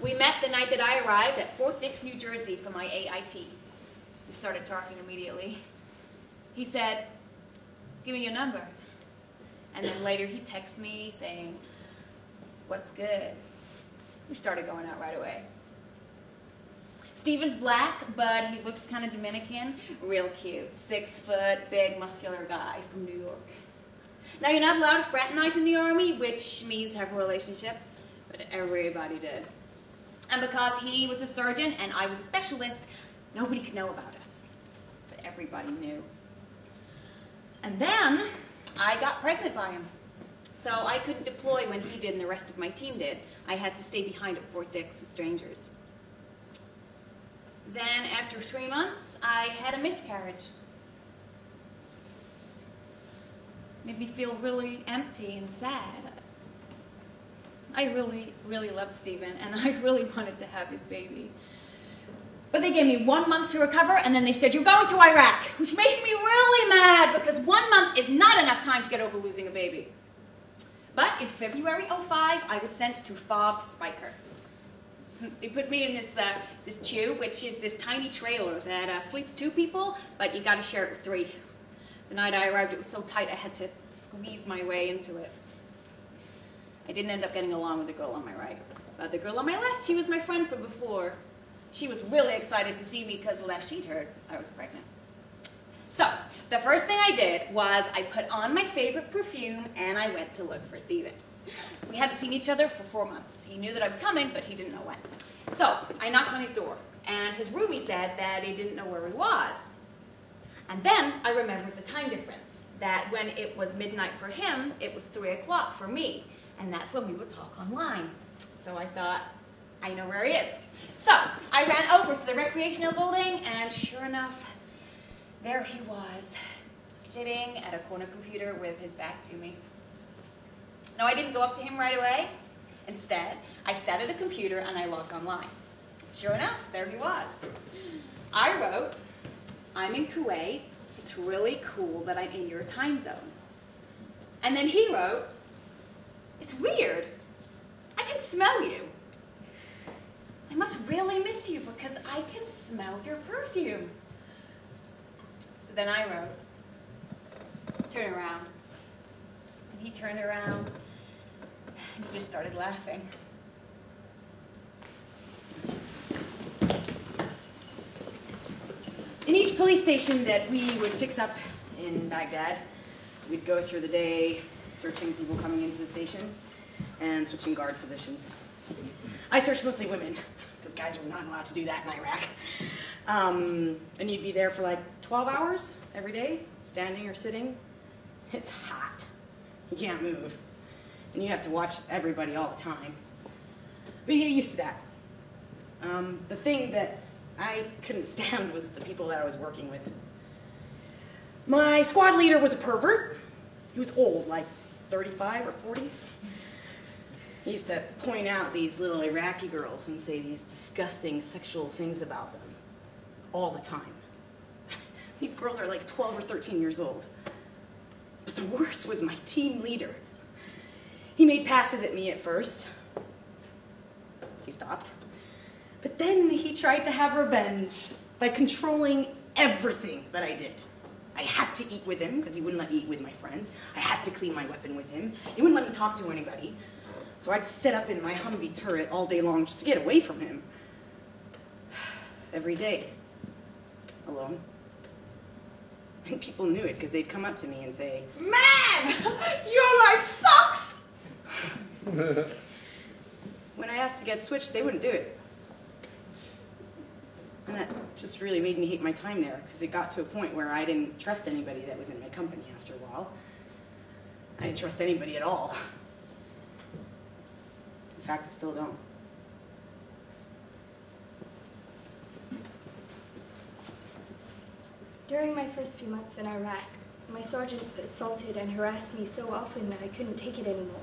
We met the night that I arrived at Fort Dix, New Jersey for my AIT. We started talking immediately. He said, give me your number. And then later he texted me saying, what's good? We started going out right away. Stephen's black, but he looks kind of Dominican. Real cute. 6 foot, big, muscular guy from New York. Now, you're not allowed to fraternize in the Army, which means have a relationship, but everybody did. And because he was a surgeon and I was a specialist, Nobody could know about us, but everybody knew. And then I got pregnant by him. So I couldn't deploy when he did and the rest of my team did. I had to stay behind at Fort Dix with strangers. Then after 3 months, I had a miscarriage. Made me feel really empty and sad. I really, really loved Stephen, and I really wanted to have his baby. But they gave me 1 month to recover, and then they said, you're going to Iraq, which made me really mad, because 1 month is not enough time to get over losing a baby. But in February '05, I was sent to FOB Spiker. They put me in this, this chew, which is this tiny trailer that sleeps 2 people, but you gotta share it with 3. The night I arrived, it was so tight I had to squeeze my way into it. I didn't end up getting along with the girl on my right. But the girl on my left, she was my friend from before. She was really excited to see me because last she'd heard I was pregnant. So, the first thing I did was I put on my favorite perfume and I went to look for Stephen. We hadn't seen each other for 4 months. He knew that I was coming, but he didn't know when. So, I knocked on his door, and his roomie said that he didn't know where he was. And then I remembered the time difference, that when it was midnight for him, it was 3 o'clock for me. And that's when we would talk online. So I thought, I know where he is. So I ran over to the recreational building, and sure enough, there he was, sitting at a corner computer with his back to me. Now I didn't go up to him right away. Instead, I sat at a computer and I logged online. Sure enough, there he was. I wrote, I'm in Kuwait. It's really cool that I'm in your time zone. And then he wrote, it's weird. I can smell you. I must really miss you because I can smell your perfume. So then I wrote, turn around. And he turned around and he just started laughing. In each police station that we would fix up in Baghdad, we'd go through the day searching people coming into the station and switching guard positions. I searched mostly women, because guys were not allowed to do that in Iraq. And you'd be there for like 12 hours every day, standing or sitting. It's hot. You can't move. And you have to watch everybody all the time. But you get used to that. The thing that I couldn't stand was the people that I was working with. My squad leader was a pervert. He was old, like 35 or 40. He used to point out these little Iraqi girls and say these disgusting sexual things about them all the time. These girls are like 12 or 13 years old. But the worst was my team leader. He made passes at me at first. He stopped. But then he tried to have revenge by controlling everything that I did. I had to eat with him because he wouldn't let me eat with my friends. I had to clean my weapon with him. He wouldn't let me talk to anybody. So I'd sit up in my Humvee turret all day long just to get away from him. Every day, alone. And people knew it because they'd come up to me and say, man, your life sucks! When I asked to get switched, they wouldn't do it. And that just really made me hate my time there, because it got to a point where I didn't trust anybody that was in my company after a while. I didn't trust anybody at all. In fact, I still don't. During my first few months in Iraq, my sergeant assaulted and harassed me so often that I couldn't take it anymore.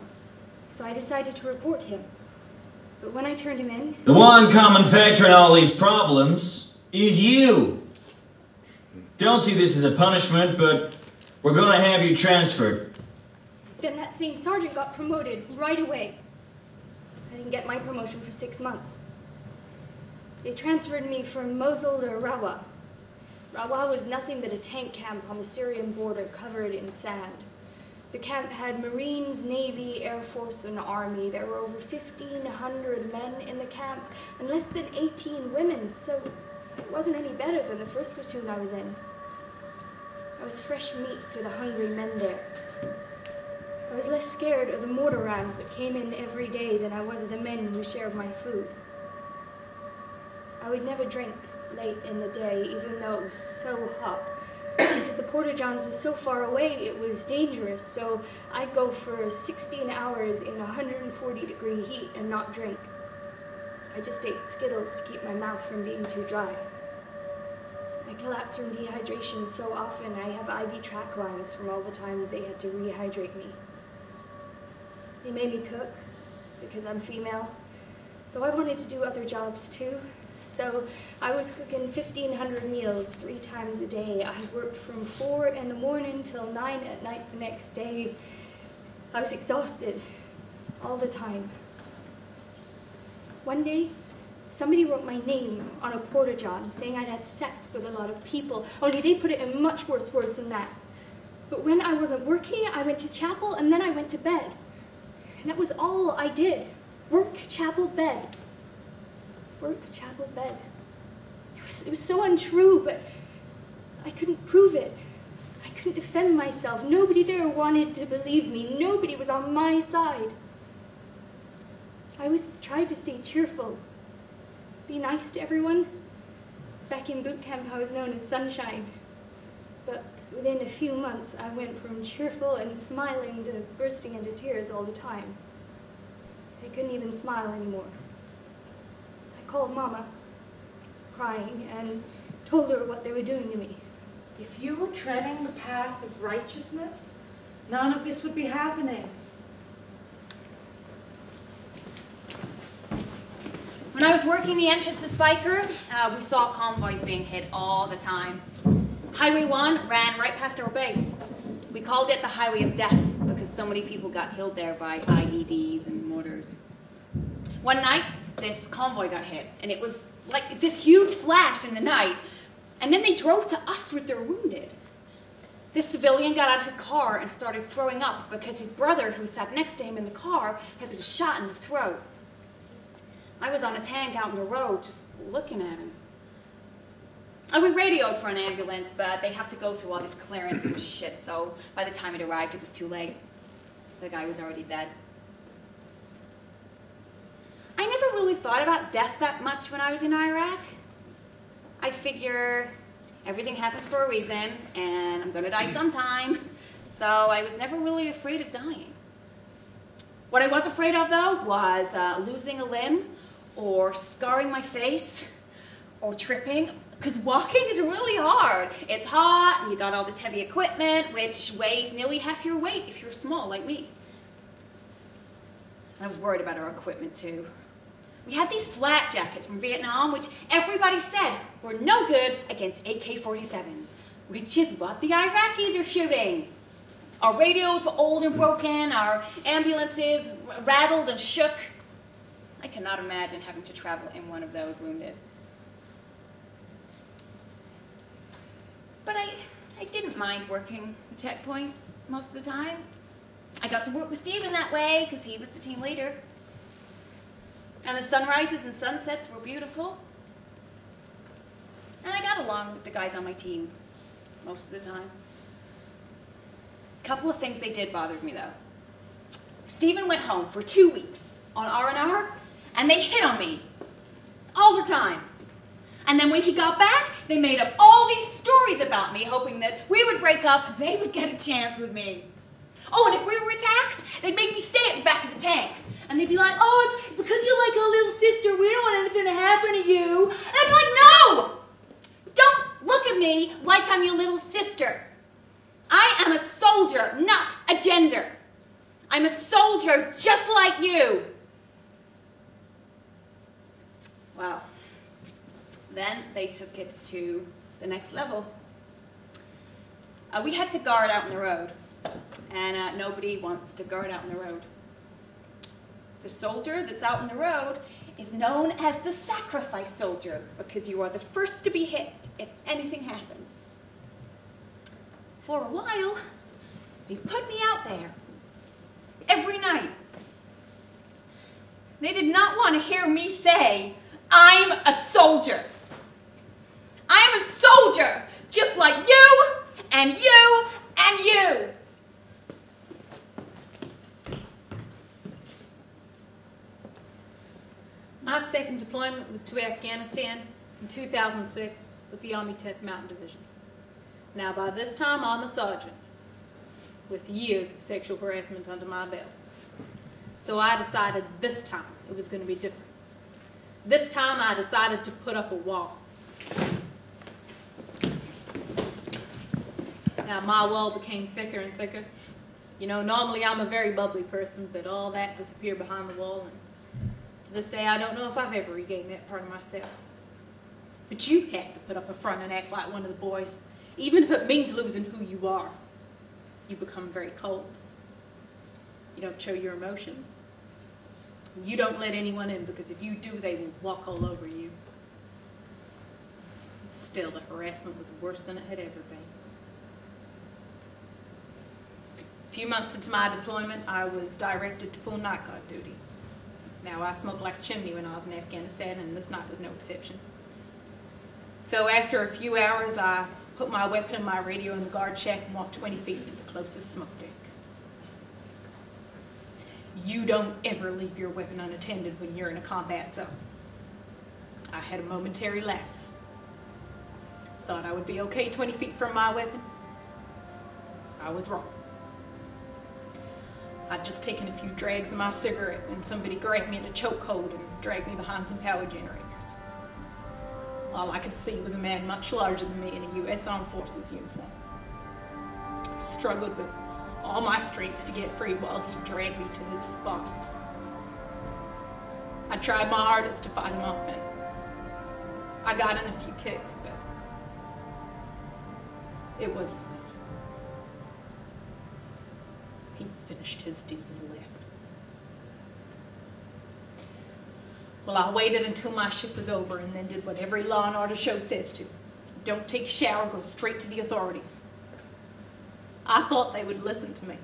So I decided to report him. But when I turned him in... The one common factor in all these problems is you. Don't see this as a punishment, but we're going to have you transferred. Then that same sergeant got promoted right away. I didn't get my promotion for 6 months. They transferred me from Mosul to Rawah. Rawah was nothing but a tank camp on the Syrian border covered in sand. The camp had Marines, Navy, Air Force, and Army. There were over 1,500 men in the camp and less than 18 women, so it wasn't any better than the first platoon I was in. I was fresh meat to the hungry men there. I was less scared of the mortar rounds that came in every day than I was of the men who shared my food. I would never drink late in the day, even though it was so hot. Because the Porta-Johns was so far away, it was dangerous, so I'd go for 16 hours in 140-degree heat and not drink. I just ate Skittles to keep my mouth from being too dry. I collapse from dehydration so often, I have IV track lines from all the times they had to rehydrate me. They made me cook, because I'm female, so I wanted to do other jobs too. So I was cooking 1,500 meals 3 times a day. I worked from 4 in the morning till 9 at night the next day. I was exhausted all the time. One day, somebody wrote my name on a Porta-John saying I'd had sex with a lot of people, only they put it in much worse words than that. But when I wasn't working, I went to chapel and then I went to bed. And that was all I did. Work, chapel, bed. Work, chapel, bed. It was so untrue, but I couldn't prove it. I couldn't defend myself. Nobody there wanted to believe me. Nobody was on my side. I always tried to stay cheerful, be nice to everyone. Back in boot camp, I was known as Sunshine. But within a few months, I went from cheerful and smiling to bursting into tears all the time. I couldn't even smile anymore. I called Mama, crying, and told her what they were doing to me. If you were treading the path of righteousness, none of this would be happening. When I was working the entrance to Spiker, we saw convoys being hit all the time. Highway 1 ran right past our base. We called it the Highway of Death because so many people got killed there by IEDs and mortars. One night, this convoy got hit, and it was like this huge flash in the night, and then they drove to us with their wounded. This civilian got out of his car and started throwing up because his brother, who sat next to him in the car, had been shot in the throat. I was on a tank out in the road, just looking at him. And we radioed for an ambulance, but they have to go through all this clearance and shit, so by the time it arrived, it was too late. The guy was already dead. I never really thought about death that much when I was in Iraq. I figure everything happens for a reason, and I'm gonna die sometime, so I was never really afraid of dying. What I was afraid of, though, was losing a limb, or scarring my face, or tripping. Because walking is really hard. It's hot, and you got all this heavy equipment, which weighs nearly half your weight if you're small, like me. And I was worried about our equipment, too. We had these flat jackets from Vietnam, which everybody said were no good against AK-47s, which is what the Iraqis are shooting. Our radios were old and broken, our ambulances rattled and shook. I cannot imagine having to travel in one of those wounded. But I didn't mind working the checkpoint most of the time. I got to work with Stephen that way because he was the team leader. And the sunrises and sunsets were beautiful. And I got along with the guys on my team most of the time. A couple of things they did bothered me though. Stephen went home for 2 weeks on R&R and they hit on me all the time. And then when he got back, they made up all these stories about me, hoping that we would break up and they would get a chance with me. Oh, and if we were attacked, they'd make me stay at the back of the tank. And they'd be like, oh, it's because you're like our little sister, we don't want anything to happen to you. And I'd be like, no! Don't look at me like I'm your little sister. I am a soldier, not a gender. I'm a soldier just like you. Wow. Then they took it to the next level. We had to guard out on the road, and nobody wants to guard out on the road. The soldier that's out on the road is known as the sacrifice soldier because you are the first to be hit if anything happens. For a while, they put me out there every night. They did not want to hear me say, I'm a soldier. I'm a soldier, just like you, and you, and you. My second deployment was to Afghanistan, in 2006 with the Army 10th Mountain Division. Now by this time I'm a sergeant with years of sexual harassment under my belt. So I decided this time it was going to be different. This time I decided to put up a wall. Now my wall became thicker and thicker. You know, normally I'm a very bubbly person, but all that disappeared behind the wall, and to this day I don't know if I've ever regained that part of myself. But you have to put up a front and act like one of the boys, even if it means losing who you are. You become very cold. You don't show your emotions. You don't let anyone in, because if you do, they will walk all over you. Still, the harassment was worse than it had ever been. A few months into my deployment, I was directed to full night guard duty. Now, I smoked like a chimney when I was in Afghanistan, and this night was no exception. So after a few hours, I put my weapon and my radio in the guard shack and walked 20 feet to the closest smoke deck. You don't ever leave your weapon unattended when you're in a combat zone. I had a momentary lapse. Thought I would be okay 20 feet from my weapon. I was wrong. I'd just taken a few drags of my cigarette when somebody grabbed me in a chokehold and dragged me behind some power generators. All I could see was a man much larger than me in a U.S. Armed Forces uniform. I struggled with all my strength to get free while he dragged me to his spot. I tried my hardest to fight him off, and I got in a few kicks, but it wasn't enough. He finished his deed and left. Well, I waited until my shift was over and then did what every law and order show says to. Don't take a shower, go straight to the authorities. I thought they would listen to me.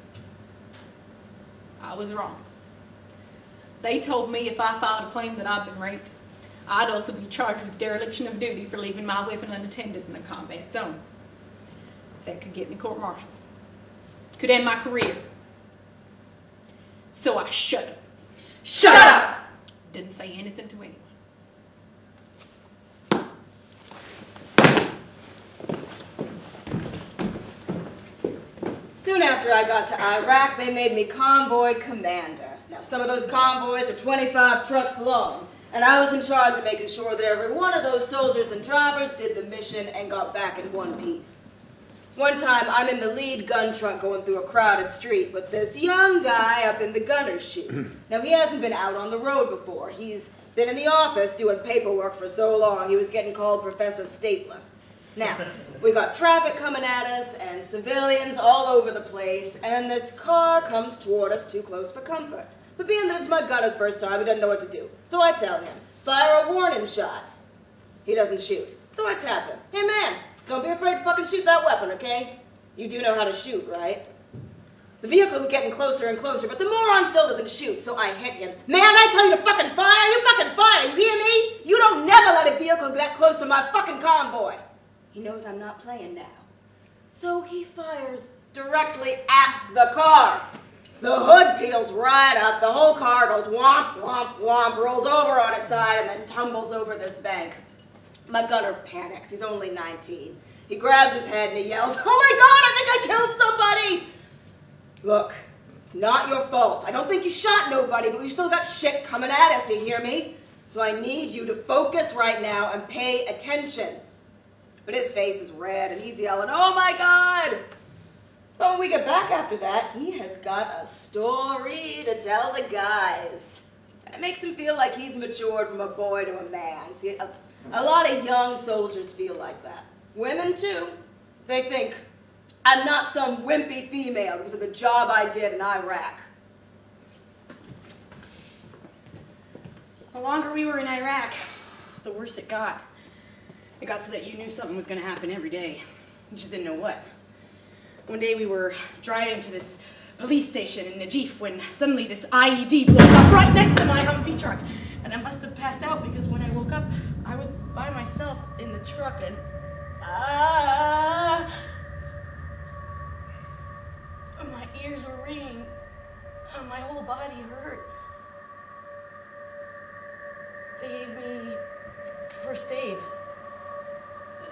I was wrong. They told me if I filed a claim that I'd been raped, I'd also be charged with dereliction of duty for leaving my weapon unattended in a combat zone. That could get me court-martialed. Could end my career. So I shut up. Shut up! Didn't say anything to anyone. Soon after I got to Iraq, they made me convoy commander. Now, some of those convoys are 25 trucks long, and I was in charge of making sure that every one of those soldiers and drivers did the mission and got back in one piece. One time, I'm in the lead gun truck going through a crowded street with this young guy up in the gunner's chute. Now, he hasn't been out on the road before. He's been in the office doing paperwork for so long, he was getting called Professor Stapler. Now, we got traffic coming at us and civilians all over the place, and this car comes toward us too close for comfort. But being that it's my gunner's first time, he doesn't know what to do. So I tell him, fire a warning shot. He doesn't shoot. So I tap him. Hey man, don't be afraid to fucking shoot that weapon, okay? You do know how to shoot, right? The vehicle's getting closer and closer, but the moron still doesn't shoot, so I hit him. Man, I tell you to fucking fire, you fucking fire, you hear me? You don't never let a vehicle get that close to my fucking convoy. He knows I'm not playing now. So he fires directly at the car. The hood peels right up. The whole car goes womp, womp, womp, rolls over on its side, and then tumbles over this bank. My gunner panics. He's only 19. He grabs his head and he yells, "Oh my God, I think I killed somebody!" Look, it's not your fault. I don't think you shot nobody, but we still got shit coming at us, you hear me? So I need you to focus right now and pay attention. But his face is red, and he's yelling, "Oh my God!" But when we get back after that, he has got a story to tell the guys. And it makes him feel like he's matured from a boy to a man. See, a lot of young soldiers feel like that. Women, too. They think, I'm not some wimpy female because of the job I did in Iraq. The longer we were in Iraq, the worse it got. It got so that you knew something was going to happen every day. You just didn't know what. One day we were driving to this police station in Najaf when suddenly this IED blew up right next to my Humvee truck. And I must have passed out because when I woke up, I was by myself in the truck and... my ears were ringing and my whole body hurt. They gave me first aid.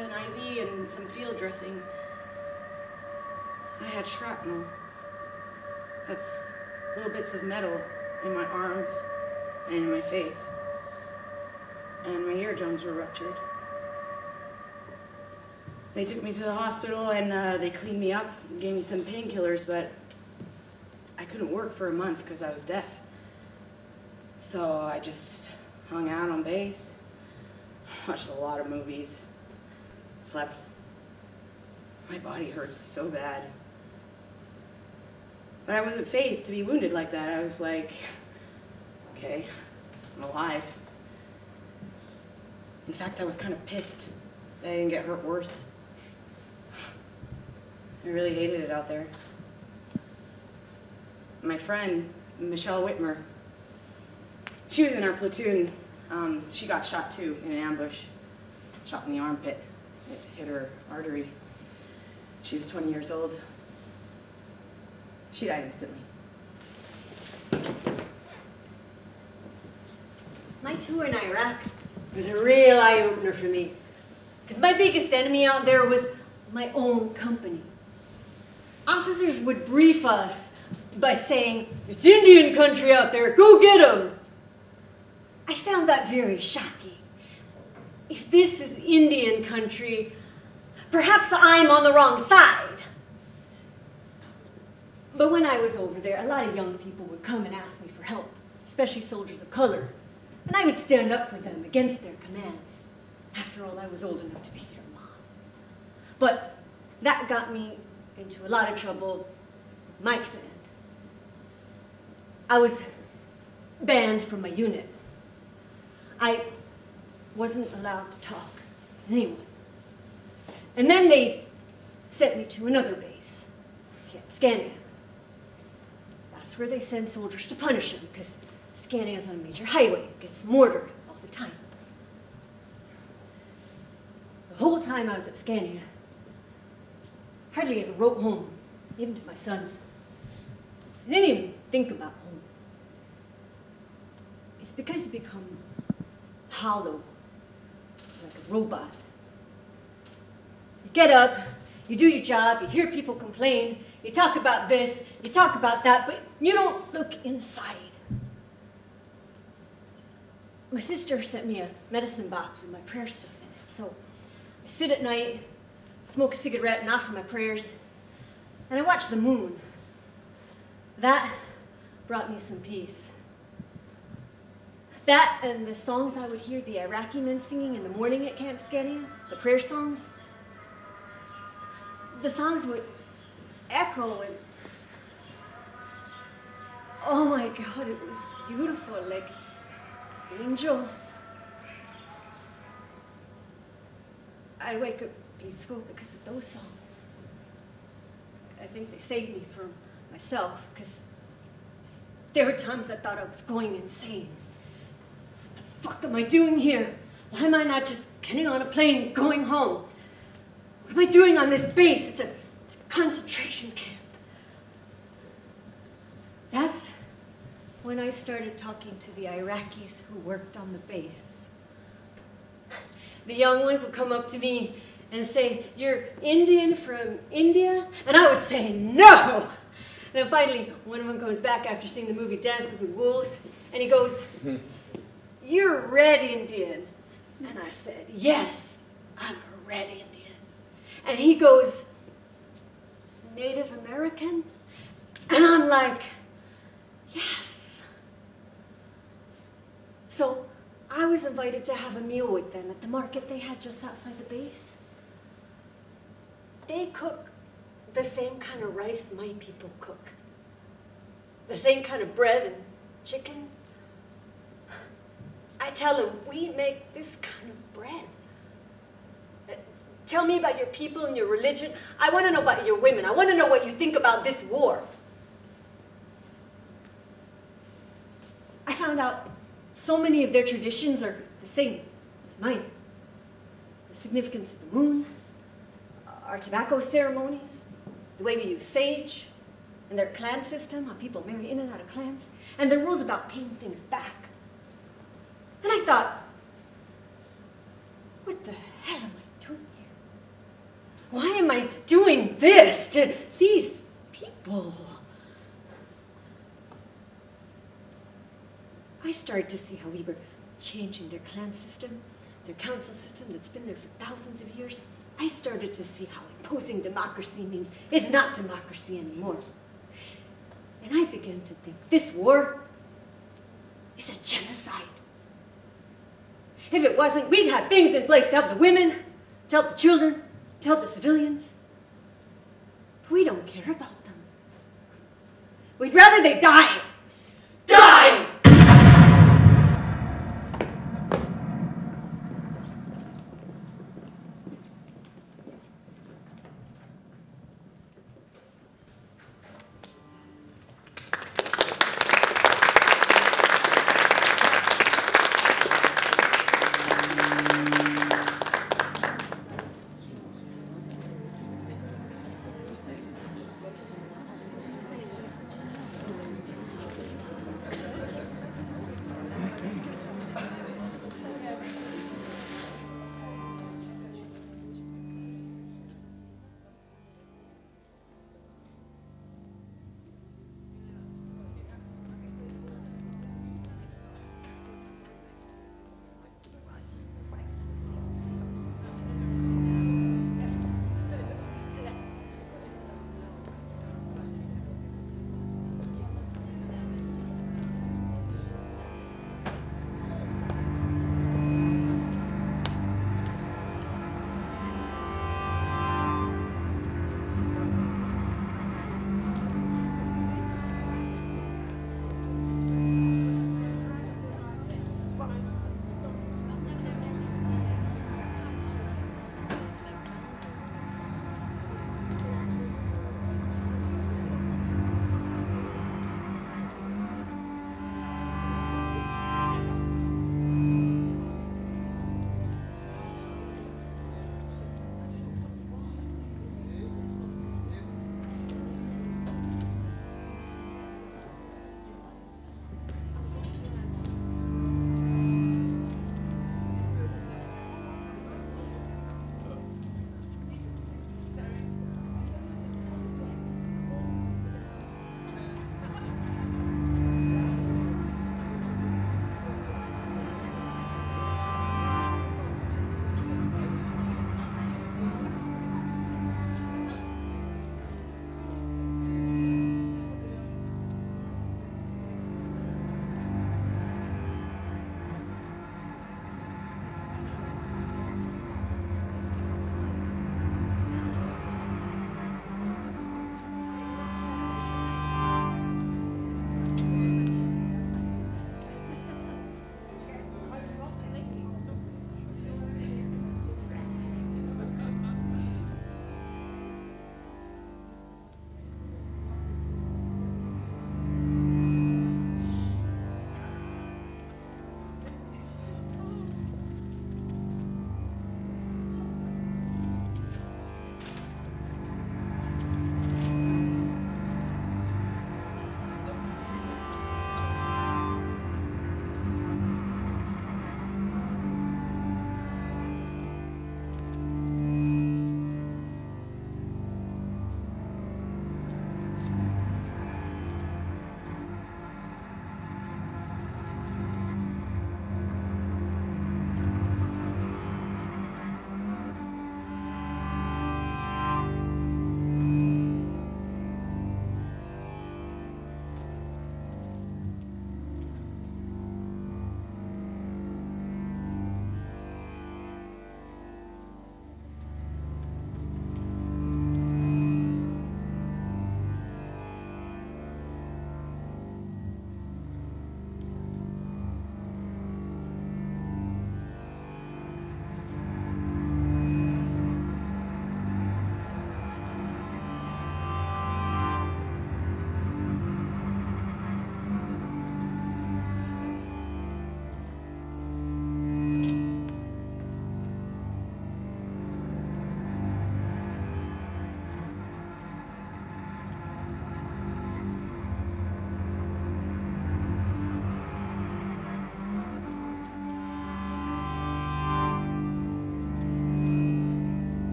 had an IV and some field dressing. I had shrapnel. That's little bits of metal in my arms and in my face. And my eardrums were ruptured. They took me to the hospital and they cleaned me up, gave me some painkillers, but I couldn't work for a month because I was deaf. So I just hung out on base, watched a lot of movies, slept. My body hurts so bad. But I wasn't fazed to be wounded like that. I was like, okay, I'm alive. In fact, I was kind of pissed that I didn't get hurt worse. I really hated it out there. My friend, Michelle Whitmer, she was in our platoon. She got shot too in an ambush. Shot in the armpit. It hit her artery. She was 20 years old. She died instantly. My tour in Iraq was a real eye-opener for me, because my biggest enemy out there was my own company. Officers would brief us by saying, "It's Indian country out there, go get them." I found that very shocking. If this is Indian country, perhaps I'm on the wrong side. But when I was over there, a lot of young people would come and ask me for help, especially soldiers of color, and I would stand up for them against their command. After all, I was old enough to be their mom. But that got me into a lot of trouble with my command. I was banned from my unit. I wasn't allowed to talk to anyone. And then they sent me to another base, Camp Skanning. That's where they send soldiers to punish them, because Skanning is on a major highway. It gets mortared all the time. The whole time I was at Skanning, I hardly ever wrote home, even to my sons. I didn't even think about home. It's because you become hollow, like a robot. You get up, you do your job, you hear people complain, you talk about this, you talk about that, but you don't look inside. My sister sent me a medicine box with my prayer stuff in it, so I sit at night, smoke a cigarette and offer my prayers, and I watch the moon. That brought me some peace. That and the songs I would hear the Iraqi men singing in the morning at Camp Skanning, the prayer songs. The songs would echo and, oh my God, it was beautiful, like angels. I wake up peaceful because of those songs. I think they saved me from myself, because there were times I thought I was going insane. What the fuck am I doing here? Why am I not just getting on a plane and going home? What am I doing on this base? It's a concentration camp. That's when I started talking to the Iraqis who worked on the base. The young ones would come up to me and say, "You're Indian from India?" And I would say, "No!" And then finally, one of them comes back after seeing the movie Dances with Wolves, and he goes, "You're red Indian." And I said, "Yes, I'm a red Indian." And he goes, "Native American?" And I'm like, yes. So I was invited to have a meal with them at the market they had just outside the base. They cook the same kind of rice my people cook. The same kind of bread and chicken. I tell them, we make this kind of bread. Tell me about your people and your religion. I want to know about your women. I want to know what you think about this war. I found out so many of their traditions are the same as mine. The significance of the moon, our tobacco ceremonies, the way we use sage, and their clan system, how people marry in and out of clans, and their rules about paying things back. And I thought, what the hell am I doing here? doing this to these people? I started to see how we were changing their clan system, their council system that's been there for thousands of years. I started to see how imposing democracy means is not democracy anymore. And I began to think this war is a genocide. If it wasn't, we'd have things in place to help the women, to help the children, to help the civilians. But we don't care about them. We'd rather they die. Die!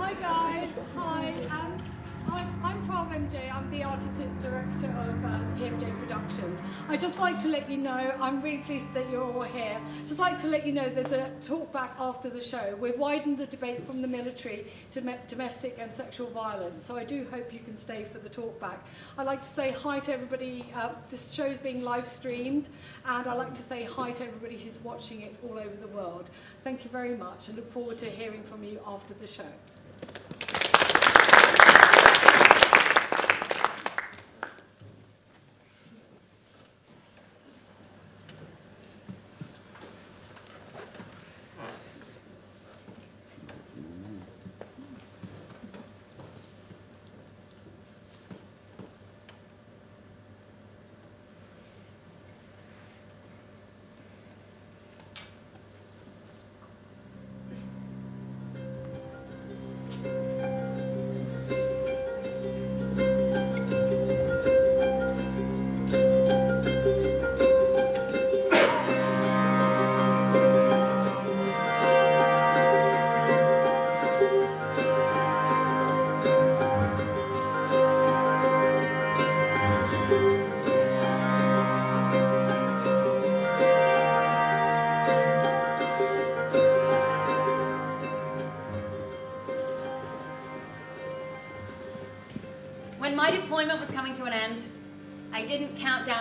Hi guys, hi, I'm Prav MJ, I'm the Artistic Director of PMJ Productions. I'd just like to let you know, I'm really pleased that you're all here. Just like to let you know there's a talk back after the show. We've widened the debate from the military to domestic and sexual violence, so I do hope you can stay for the talk back. I'd like to say hi to everybody. This show is being live streamed, and I'd like to say hi to everybody who's watching it all over the world. Thank you very much, and look forward to hearing from you after the show.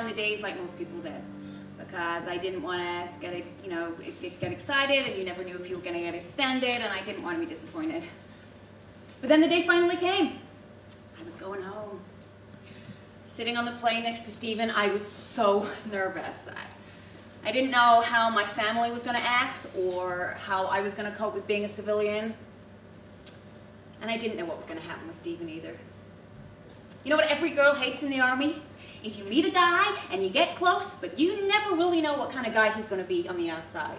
The days like most people did, because I didn't want to get excited, and you never knew if you were going to get extended, and I didn't want to be disappointed. But then the day finally came. I was going home. Sitting on the plane next to Stephen, I was so nervous. I didn't know how my family was going to act or how I was going to cope with being a civilian, and I didn't know what was going to happen with Stephen either. You know what every girl hates in the army? Is you meet a guy and you get close, but you never really know what kind of guy he's going to be on the outside,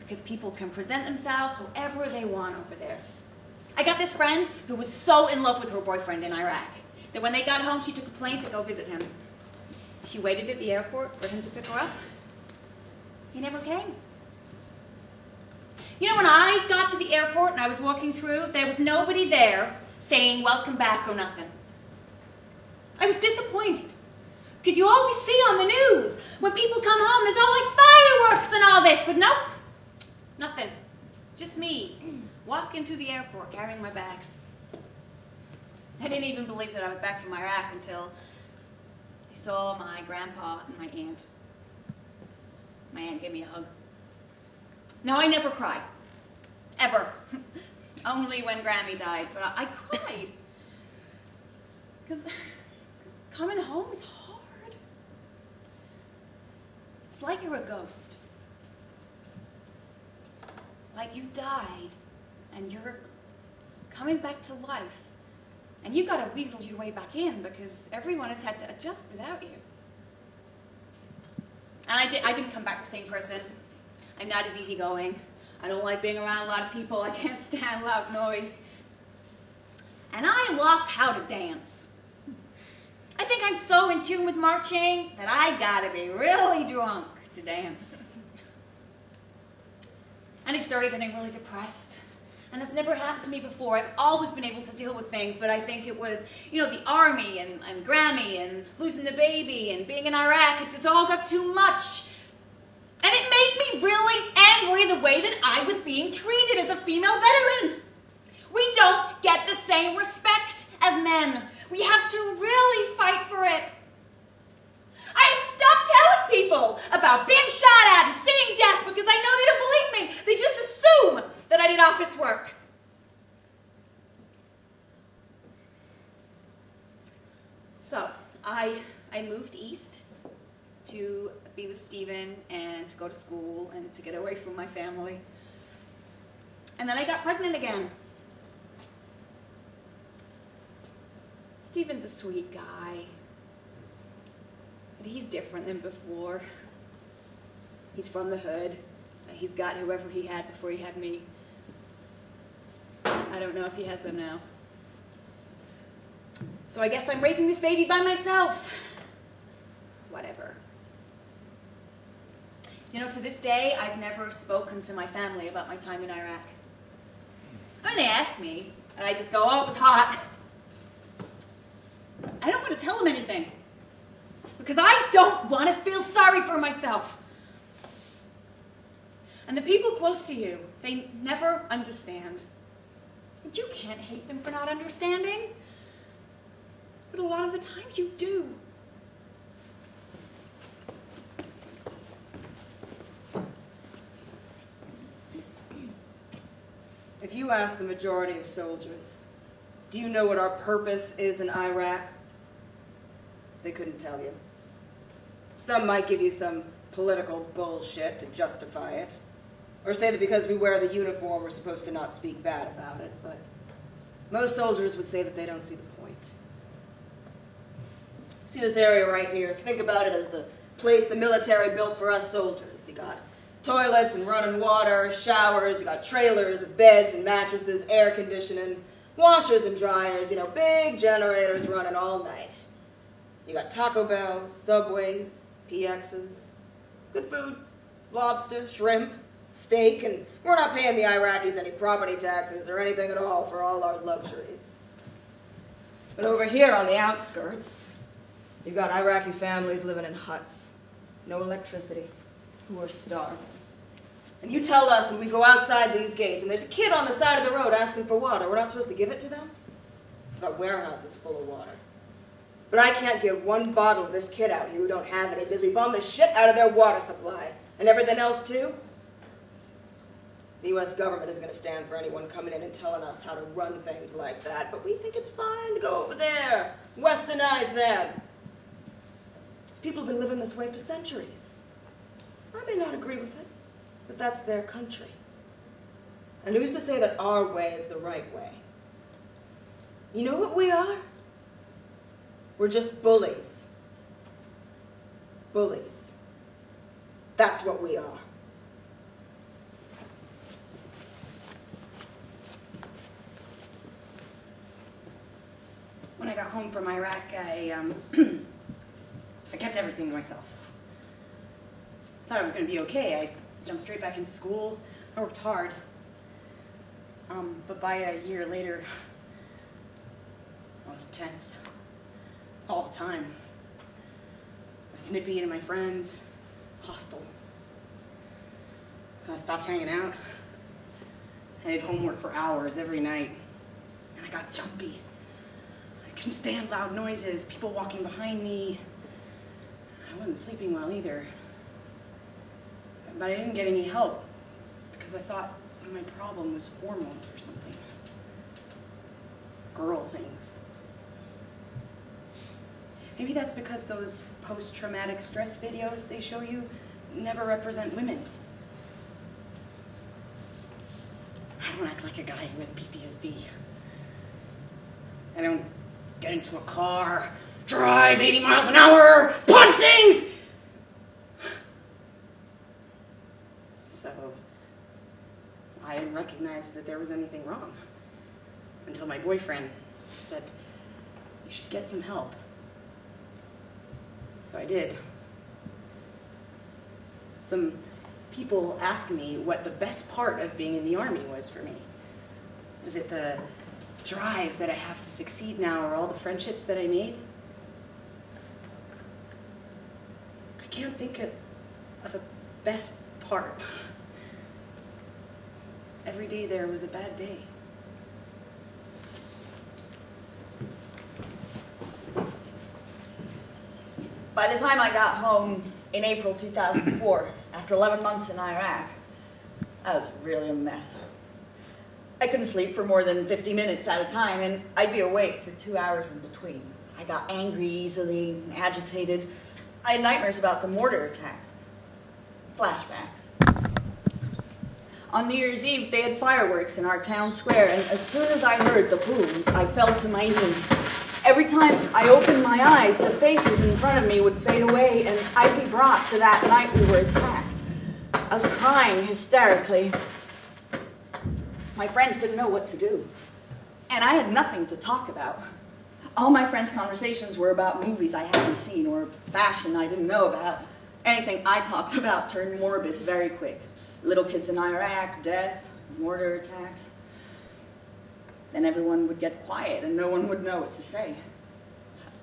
because people can present themselves however they want over there. I got this friend who was so in love with her boyfriend in Iraq that when they got home, she took a plane to go visit him. She waited at the airport for him to pick her up. He never came. You know, when I got to the airport and I was walking through, there was nobody there saying welcome back or nothing. I was disappointed, because you always see on the news, when people come home, there's all like fireworks and all this, but nope, nothing. Just me, walking through the airport, carrying my bags. I didn't even believe that I was back from Iraq until I saw my grandpa and my aunt. My aunt gave me a hug. Now, I never cried, ever. Only when Grammy died, but I cried, because coming home is hard. It's like you're a ghost. Like you died and you're coming back to life. And you gotta weasel your way back in, because everyone has had to adjust without you. And I didn't come back the same person. I'm not as easygoing. I don't like being around a lot of people. I can't stand loud noise. And I lost how to dance. I think I'm so in tune with marching that I gotta be really drunk to dance. And I've started getting really depressed. And that's never happened to me before. I've always been able to deal with things, but I think it was, you know, the army and Grammy and losing the baby and being in Iraq. It just all got too much. And it made me really angry the way that I was being treated as a female veteran. We don't get the same respect as men. We have to really fight for it. I have stopped telling people about being shot at and seeing death, because I know they don't believe me. They just assume that I did office work. So I moved east to be with Stephen and to go to school and to get away from my family. And then I got pregnant again. Stephen's a sweet guy, but he's different than before. He's from the hood. He's got whoever he had before he had me. I don't know if he has them now. So I guess I'm raising this baby by myself. Whatever. You know, to this day, I've never spoken to my family about my time in Iraq. I mean, they ask me, and I just go, oh, it was hot. I don't want to tell them anything, because I don't want to feel sorry for myself. And the people close to you, they never understand. And you can't hate them for not understanding, but a lot of the time you do. If you ask the majority of soldiers, do you know what our purpose is in Iraq? They couldn't tell you. Some might give you some political bullshit to justify it, or say that because we wear the uniform, we're supposed to not speak bad about it, but most soldiers would say that they don't see the point. See this area right here? Think about it as the place the military built for us soldiers. You got toilets and running water, showers, you got trailers, beds and mattresses, air conditioning, washers and dryers, you know, big generators running all night. You got Taco Bells, Subways, PXs, good food, lobster, shrimp, steak, and we're not paying the Iraqis any property taxes or anything at all for all our luxuries. But over here on the outskirts, you've got Iraqi families living in huts, no electricity, who are starving. And you tell us when we go outside these gates and there's a kid on the side of the road asking for water, we're not supposed to give it to them? We've got warehouses full of water. But I can't give one bottle to this kid out here who don't have any because we bomb the shit out of their water supply and everything else too. The U.S. government isn't going to stand for anyone coming in and telling us how to run things like that, but we think it's fine to go over there, westernize them. These people have been living this way for centuries. I may not agree with it, but that's their country. And who's to say that our way is the right way? You know what we are? We're just bullies. Bullies. That's what we are. When I got home from Iraq, I kept everything to myself. I thought I was going to be okay. I jumped straight back into school. I worked hard. But by a year later, I was tense. All the time. I was snippy to my friends, hostile. I stopped hanging out. I did homework for hours every night. And I got jumpy. I couldn't stand loud noises, people walking behind me. I wasn't sleeping well either. But I didn't get any help because I thought my problem was hormones or something. Girl things. Maybe that's because those post-traumatic stress videos they show you never represent women. I don't act like a guy who has PTSD. I don't get into a car, drive 80 miles an hour, punch things! So, I didn't recognize that there was anything wrong until my boyfriend said, you should get some help. So I did. Some people asked me what the best part of being in the Army was for me. Is it the drive that I have to succeed now or all the friendships that I made? I can't think of a best part. Every day there was a bad day. By the time I got home in April 2004, after 11 months in Iraq, I was really a mess. I couldn't sleep for more than 50 minutes at a time, and I'd be awake for 2 hours in between. I I got angry easily, agitated. I had nightmares about the mortar attacks. Flashbacks. On New Year's Eve, they had fireworks in our town square, and as soon as I heard the booms, I fell to my knees. Every time I opened my eyes, the faces in front of me would fade away, and I'd be brought to that night we were attacked. I was crying hysterically. My friends didn't know what to do, and I had nothing to talk about. All my friends' conversations were about movies I hadn't seen or fashion I didn't know about. Anything I talked about turned morbid very quick. Little kids in Iraq, death, mortar attacks. Then everyone would get quiet and no one would know what to say.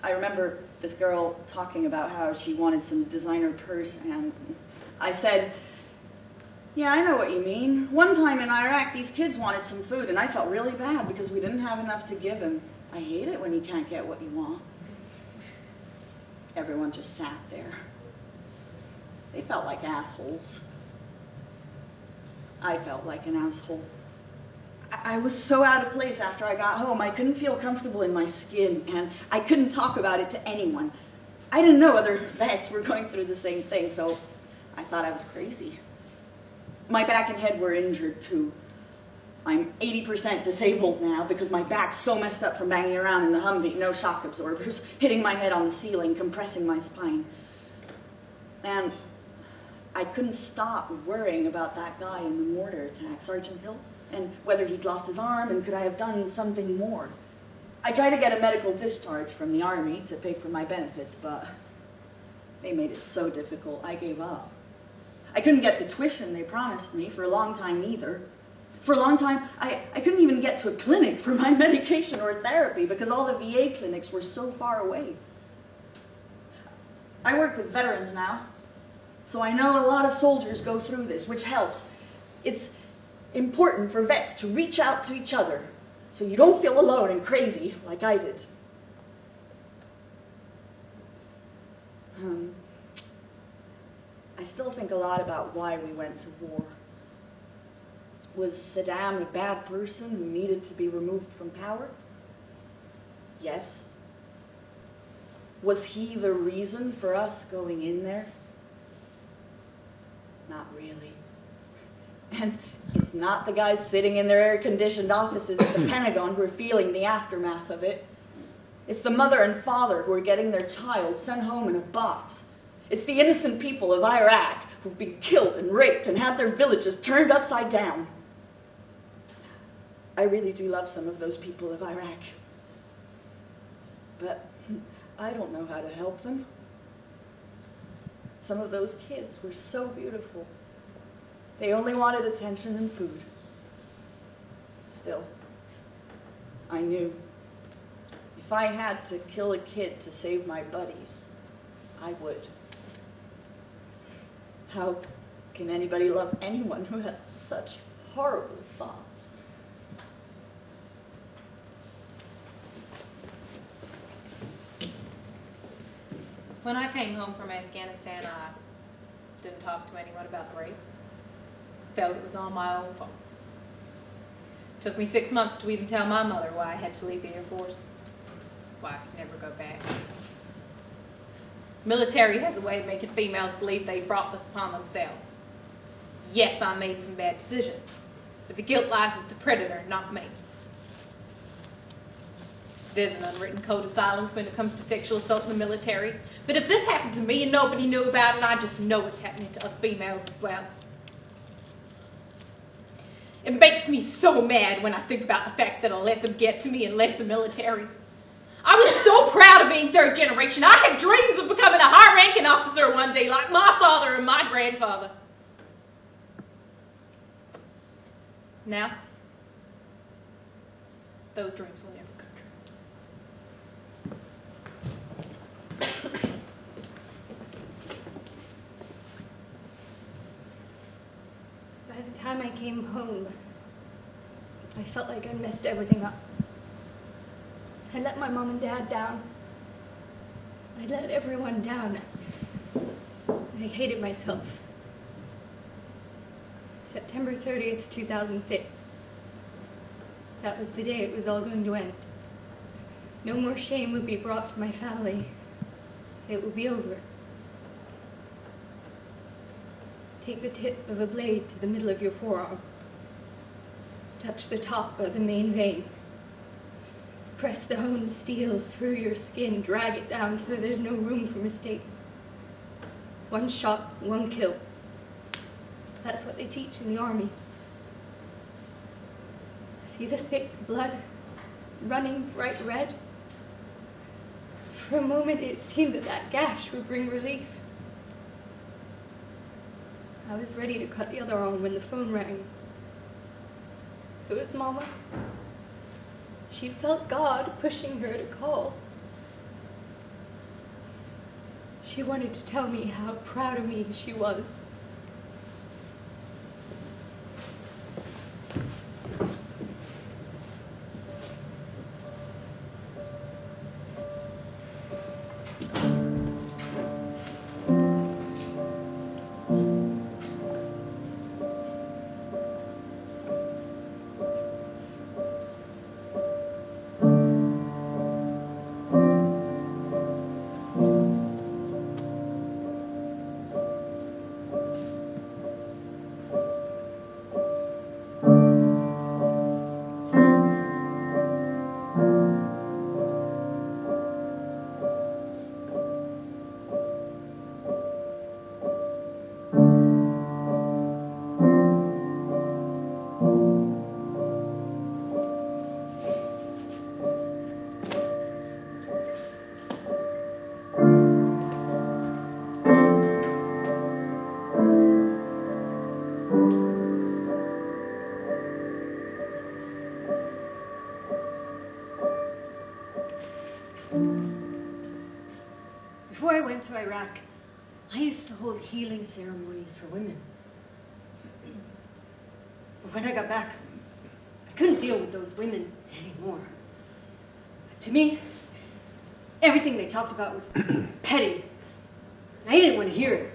I remember this girl talking about how she wanted some designer purse, and I said, yeah, I know what you mean. One time in Iraq, these kids wanted some food and I felt really bad because we didn't have enough to give them. I hate it when you can't get what you want. Everyone just sat there. They felt like assholes. I felt like an asshole. I was so out of place after I got home. I couldn't feel comfortable in my skin, and I couldn't talk about it to anyone. I didn't know other vets were going through the same thing, so I thought I was crazy. My back and head were injured, too. I'm 80% disabled now because my back's so messed up from banging around in the Humvee, no shock absorbers, hitting my head on the ceiling, compressing my spine. And I couldn't stop worrying about that guy in the mortar attack, Sergeant Hill, and whether he'd lost his arm and could I have done something more. I tried to get a medical discharge from the Army to pay for my benefits, but they made it so difficult I gave up. I couldn't get the tuition they promised me for a long time either. For a long time, I couldn't even get to a clinic for my medication or therapy because all the VA clinics were so far away. I work with veterans now, so I know a lot of soldiers go through this, which helps. It's important for vets to reach out to each other so you don't feel alone and crazy like I did. I still think a lot about why we went to war. Was Saddam a bad person who needed to be removed from power? Yes. Was he the reason for us going in there? Not really. And it's not the guys sitting in their air-conditioned offices at the Pentagon who are feeling the aftermath of it. It's the mother and father who are getting their child sent home in a box. It's the innocent people of Iraq who've been killed and raped and had their villages turned upside down. I really do love some of those people of Iraq, but I don't know how to help them. Some of those kids were so beautiful. They only wanted attention and food. Still, I knew if I had to kill a kid to save my buddies, I would. How can anybody love anyone who has such horrible thoughts? When I came home from Afghanistan, I didn't talk to anyone about the rape. Felt it was all my own fault. Took me 6 months to even tell my mother why I had to leave the Air Force, why I could never go back. Military has a way of making females believe they brought this upon themselves. Yes, I made some bad decisions, but the guilt lies with the predator, not me. There's an unwritten code of silence when it comes to sexual assault in the military, but if this happened to me and nobody knew about it, I just know it's happening to other females as well. It makes me so mad when I think about the fact that I let them get to me and left the military. I was so proud of being third generation. I had dreams of becoming a high-ranking officer one day, like my father and my grandfather. Now, those dreams will never come true. By the time I came home, I felt like I messed everything up. I let my mom and dad down. I let everyone down. I hated myself. September 30th, 2006. That was the day it was all going to end. No more shame would be brought to my family. It will be over. Take the tip of a blade to the middle of your forearm. Touch the top of the main vein. Press the honed steel through your skin, drag it down so there's no room for mistakes. One shot, one kill. That's what they teach in the army. See the thick blood running bright red? For a moment it seemed that that gash would bring relief. I was ready to cut the other arm when the phone rang. It was Mama. She felt God pushing her to call. She wanted to tell me how proud of me she was. To Iraq, I used to hold healing ceremonies for women. But when I got back, I couldn't deal with those women anymore. To me, everything they talked about was petty. I didn't want to hear it.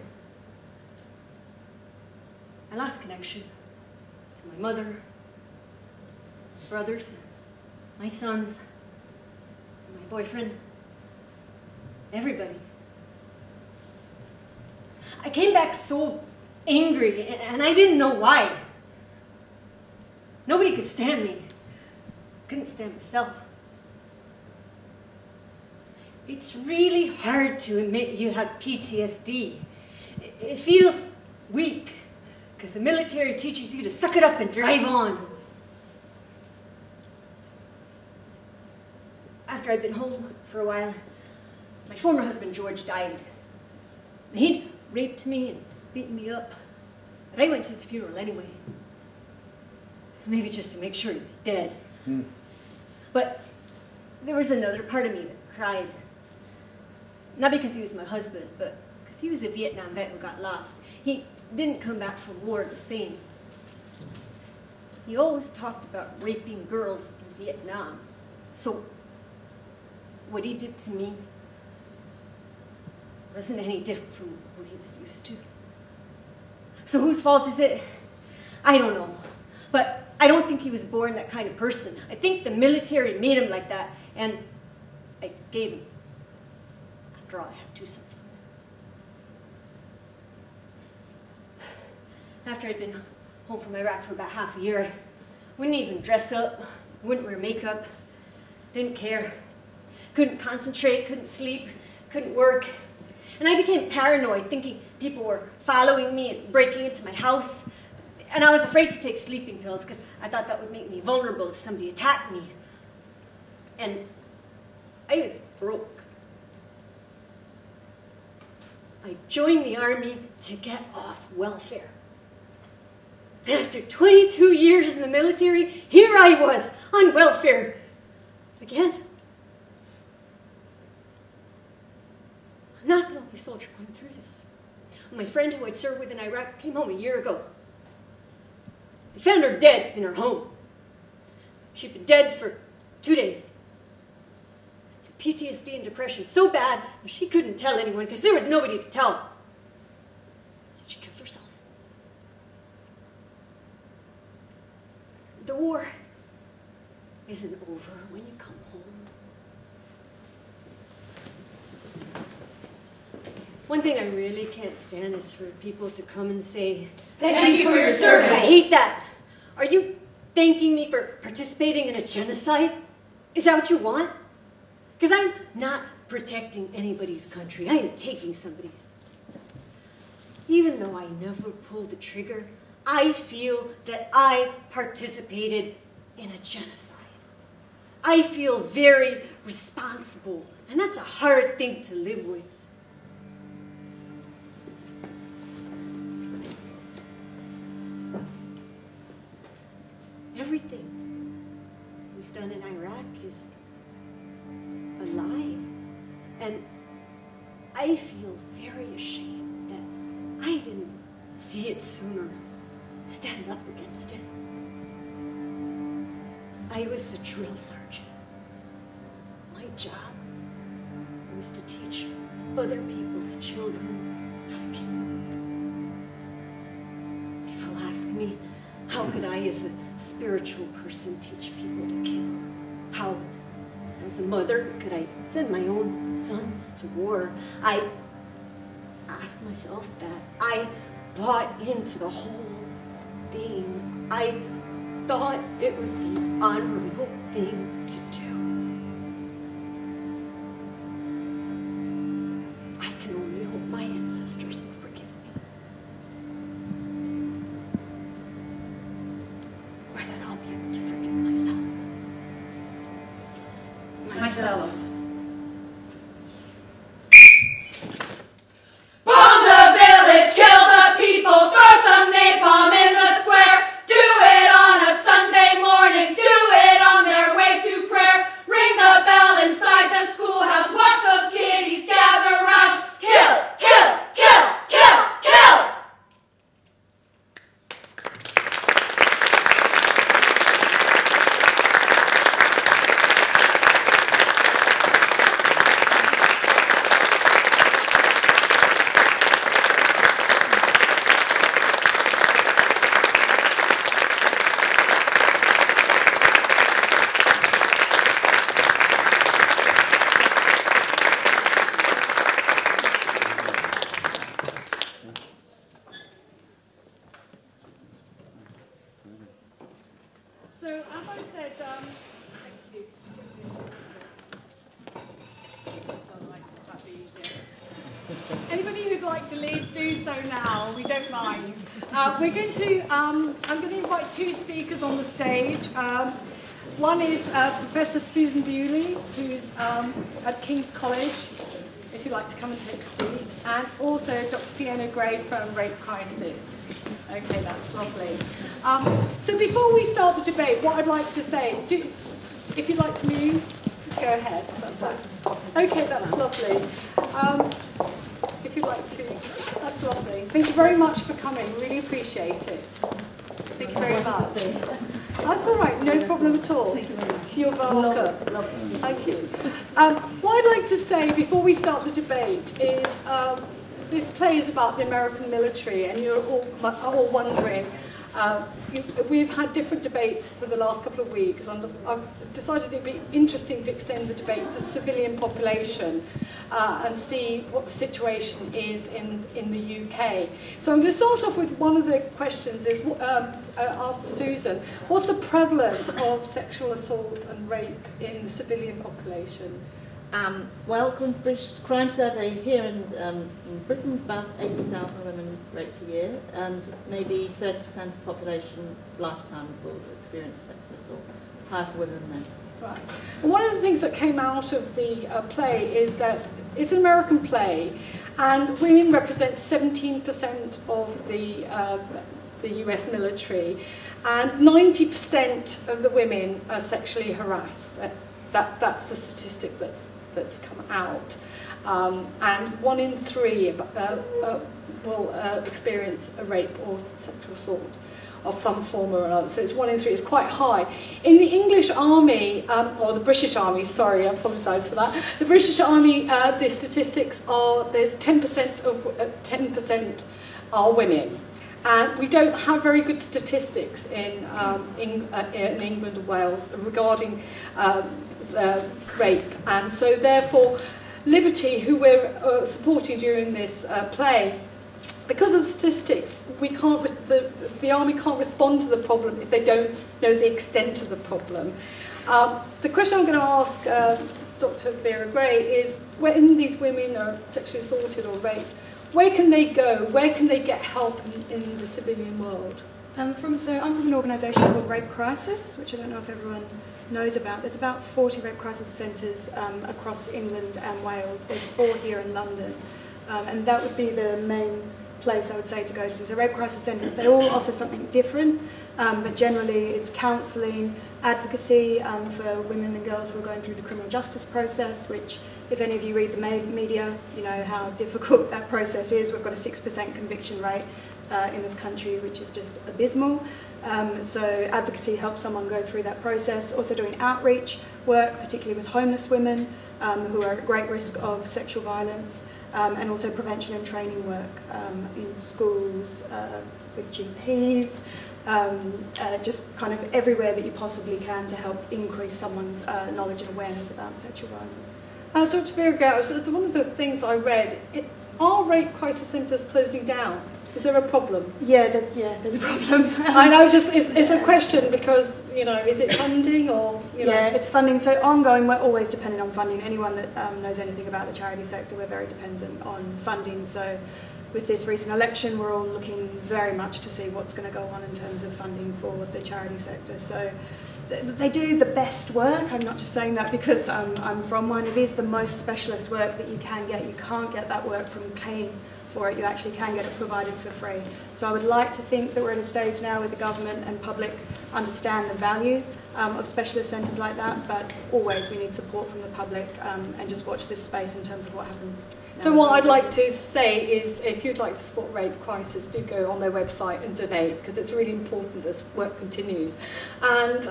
I lost connection to my mother, brothers, my sons, my boyfriend, everybody. I came back so angry, and I didn't know why. Nobody could stand me. I couldn't stand myself. It's really hard to admit you have PTSD. It feels weak, because the military teaches you to suck it up and drive on. After I'd been home for a while, my former husband, George, died. He'd raped me and beat me up, but I went to his funeral anyway. Maybe just to make sure he was dead. Mm. But there was another part of me that cried. Not because he was my husband, but because he was a Vietnam vet who got lost. He didn't come back from war the same. He always talked about raping girls in Vietnam. So what he did to me wasn't any different from what he was used to. So whose fault is it? I don't know. But I don't think he was born that kind of person. I think the military made him like that, and I gave him. After all, I have two sons. After I'd been home from Iraq for about half a year, I wouldn't even dress up, wouldn't wear makeup, didn't care, couldn't concentrate, couldn't sleep, couldn't work. And I became paranoid, thinking people were following me and breaking into my house. And I was afraid to take sleeping pills because I thought that would make me vulnerable if somebody attacked me. And I was broke. I joined the army to get off welfare. And after 22 years in the military, here I was on welfare again. I'm not the only soldier going through this. My friend who I'd served with in Iraq came home a year ago. They found her dead in her home. She'd been dead for 2 days. PTSD and depression so bad she couldn't tell anyone because there was nobody to tell. So she killed herself. The war isn't over when you come home. One thing I really can't stand is for people to come and say, thank you for your service. I hate that. Are you thanking me for participating in a genocide? Is that what you want? Because I'm not protecting anybody's country. I am taking somebody's. Even though I never pulled the trigger, I feel that I participated in a genocide. I feel very responsible, and that's a hard thing to live with. Everything we've done in Iraq is a lie, and I feel very ashamed that I didn't see it sooner, stand up against it. I was a drill sergeant. My job was to teach other people's children how to kill. People ask me, how could I as a spiritual person teach people to kill? How, as a mother, could I send my own sons to war? I asked myself that. I bought into the whole thing. I thought it was the honorable thing to do. I can only hope my ancestors will forgive me. Or that I'll be able to forgive myself. One is Professor Susan Bewley, who's at King's College, if you'd like to come and take a seat, and also Dr. Fiona Gray from Rape Crisis. Okay, that's lovely. So before we start the debate, what I'd like to say, if you'd like to move, go ahead. That's that. Okay, that's lovely. If you'd like to, that's lovely. Thank you very much for coming, really appreciate it. Thank you very much. That's all right, no problem at all. Thank you very much. You're welcome. Love. Thank you. What I'd like to say before we start the debate is this play is about the American military, and you're all wondering. We've had different debates for the last couple of weeks, and I've decided it'd be interesting to extend the debate to the civilian population and see what the situation is in the UK. So I'm going to start off with one of the questions is, asked Susan, what's the prevalence of sexual assault and rape in the civilian population? Well, according to the British Crime Survey here in Britain, about 80,000 women raped a year, and maybe 30% of the population lifetime will experience sexual assault, higher for women than men. Right. And one of the things that came out of the play is that it's an American play, and women represent 17% of the US military, and 90% of the women are sexually harassed. That's the statistic that's come out, and 1 in 3 will experience a rape or sexual assault of some form or another. So it's 1 in 3. It's quite high. In the English Army, or the British Army, sorry, I apologise for that. The British Army, the statistics are there's 10% of 10% are women, and we don't have very good statistics in England and Wales regarding rape, and so therefore Liberty, who we're supporting during this play. Because of statistics, we can't the army can't respond to the problem if they don't know the extent of the problem. The question I'm going to ask Dr. Vera-Gray is, when these women are sexually assaulted or raped, where can they go? Where can they get help in the civilian world? I'm from an organisation called Rape Crisis, which I don't know if everyone knows about. There's about 40 rape crisis centres across England and Wales. There's 4 here in London, and that would be the main place I would say to go to. So rape crisis centres, they all offer something different, but generally it's counselling, advocacy for women and girls who are going through the criminal justice process, which, if any of you read the media, you know how difficult that process is. We've got a 6% conviction rate in this country, which is just abysmal. So advocacy helps someone go through that process. Also doing outreach work, particularly with homeless women who are at great risk of sexual violence, and also prevention and training work in schools, with GPs, just kind of everywhere that you possibly can to help increase someone's knowledge and awareness about sexual violence. Dr. Vera-Gray, one of the things I read, are rape crisis centres closing down? Is there a problem? Yeah, there's a problem. I know, it's a question because, you know, is it funding or, you know? Yeah, it's funding. So ongoing, we're always dependent on funding. Anyone that knows anything about the charity sector, we're very dependent on funding. So with this recent election, we're all looking very much to see what's going to go on in terms of funding for the charity sector. So they do the best work. I'm not just saying that because I'm from one. It is the most specialist work that you can get. You can't get that work from paying for it. You actually can get it provided for free. So I would like to think that we're at a stage now where the government and public understand the value of specialist centres like that, but always we need support from the public, and just watch this space in terms of what happens. So what I'd like to say is, if you'd like to support Rape Crisis, do go on their website and donate, because it's really important this work continues. And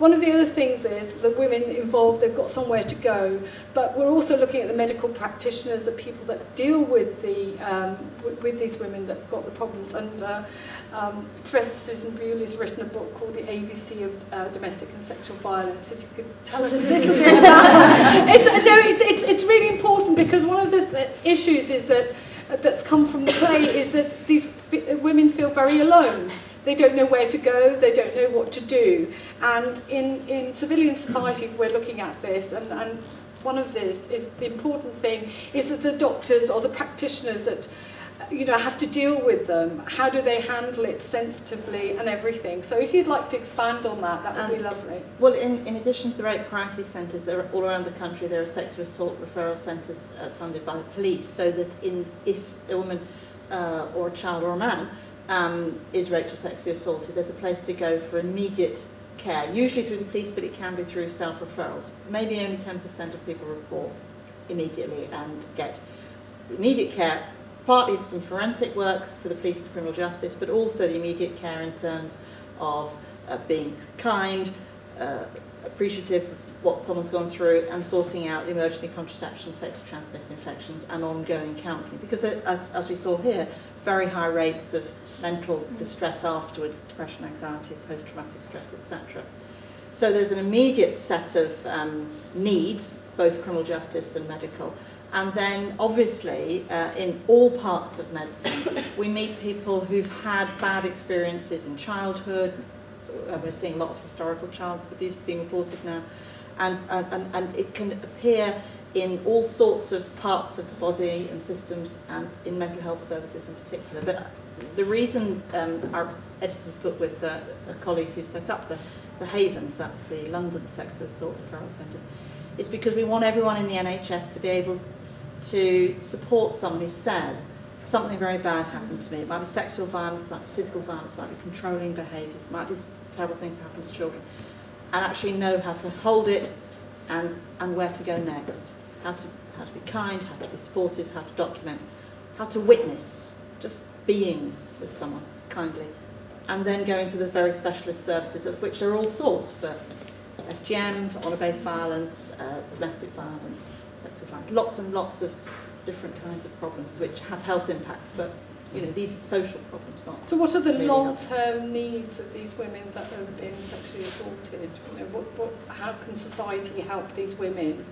one of the other things is the women involved, they've got somewhere to go, but we're also looking at the medical practitioners, the people that deal with the with these women that've got the problems. And Professor Susan Bewley's written a book called The ABC of Domestic and Sexual Violence. If you could tell us a little bit about that. It's really important, because one of the issues is that's come from the play is that these women feel very alone. They don't know where to go, they don't know what to do. And in civilian society, we're looking at this, and one of this is the important thing is that the doctors or the practitioners that have to deal with them, how do they handle it sensitively and everything. So if you'd like to expand on that, that would be lovely. Well, in addition to the rape crisis centres, there are all around the country, there are sexual assault referral centres funded by the police, so that if a woman or a child or a man is raped or sexually assaulted, there's a place to go for immediate care, usually through the police, but it can be through self-referrals. Maybe only 10% of people report immediately and get immediate care, partly some forensic work for the police and criminal justice, but also the immediate care in terms of being kind, appreciative of what someone's gone through, and sorting out emergency contraception, sexually transmitted infections, and ongoing counselling. Because as we saw here, very high rates of mental distress afterwards, depression, anxiety, post-traumatic stress, etc. So there's an immediate set of needs, both criminal justice and medical. And then, obviously, in all parts of medicine, we meet people who've had bad experiences in childhood. We're seeing a lot of historical child abuse being reported now. And it can appear in all sorts of parts of the body and systems, and in mental health services in particular. But the reason our editors put with a colleague who set up the Havens, that's the London Sexual Assault Referral Centres, is because we want everyone in the NHS to be able to support someone who says, something very bad happened to me. It might be sexual violence, it might be physical violence, it might be controlling behaviours, it might be terrible things that happen to children, and actually know how to hold it and where to go next, how to be kind, how to be supportive, how to document, how to witness, just being with someone kindly, and then going to the very specialist services, of which there are all sorts, for FGM, for honour-based violence, domestic violence, sexual violence, lots and lots of different kinds of problems which have health impacts, but these are social problems, not. So what are the really long-term needs of these women that have been sexually assaulted? How can society help these women?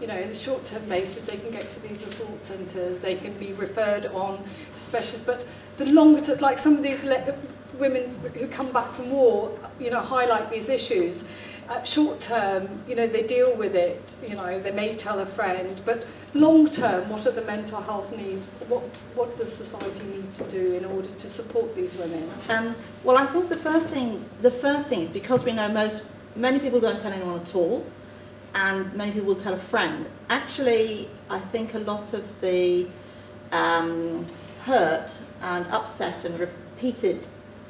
you know, in the short-term basis, they can go to these assault centres, they can be referred on to specialists, but the longer, like some of these women who come back from war, you know, highlight these issues. Short-term, you know, they deal with it, you know, they may tell a friend, but long-term, what are the mental health needs? What does society need to do in order to support these women? Well, I think the first thing is, because we know many people don't tell anyone at all, and many people will tell a friend. Actually, I think a lot of the hurt and upset and repeated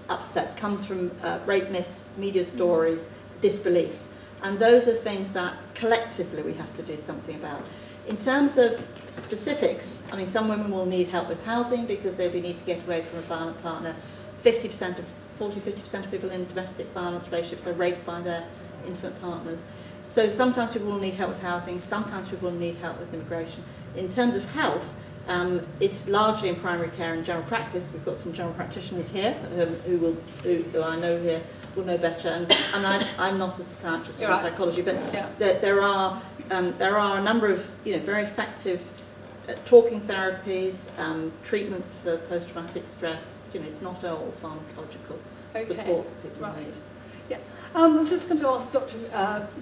upset comes from rape myths, media stories, disbelief. And those are things that collectively we have to do something about. In terms of specifics, I mean, some women will need help with housing because they need to get away from a violent partner. 40-50% of people in domestic violence relationships are raped by their intimate partners. So sometimes people will need help with housing, sometimes people will need help with immigration. In terms of health, it's largely in primary care and general practice. We've got some general practitioners here who I know here will know better. And I'm not a psychiatrist or psychology, but yeah. there are a number of very effective talking therapies, treatments for post-traumatic stress. You know, it's not all pharmacological support that people need. Yeah. I was just going to ask Dr.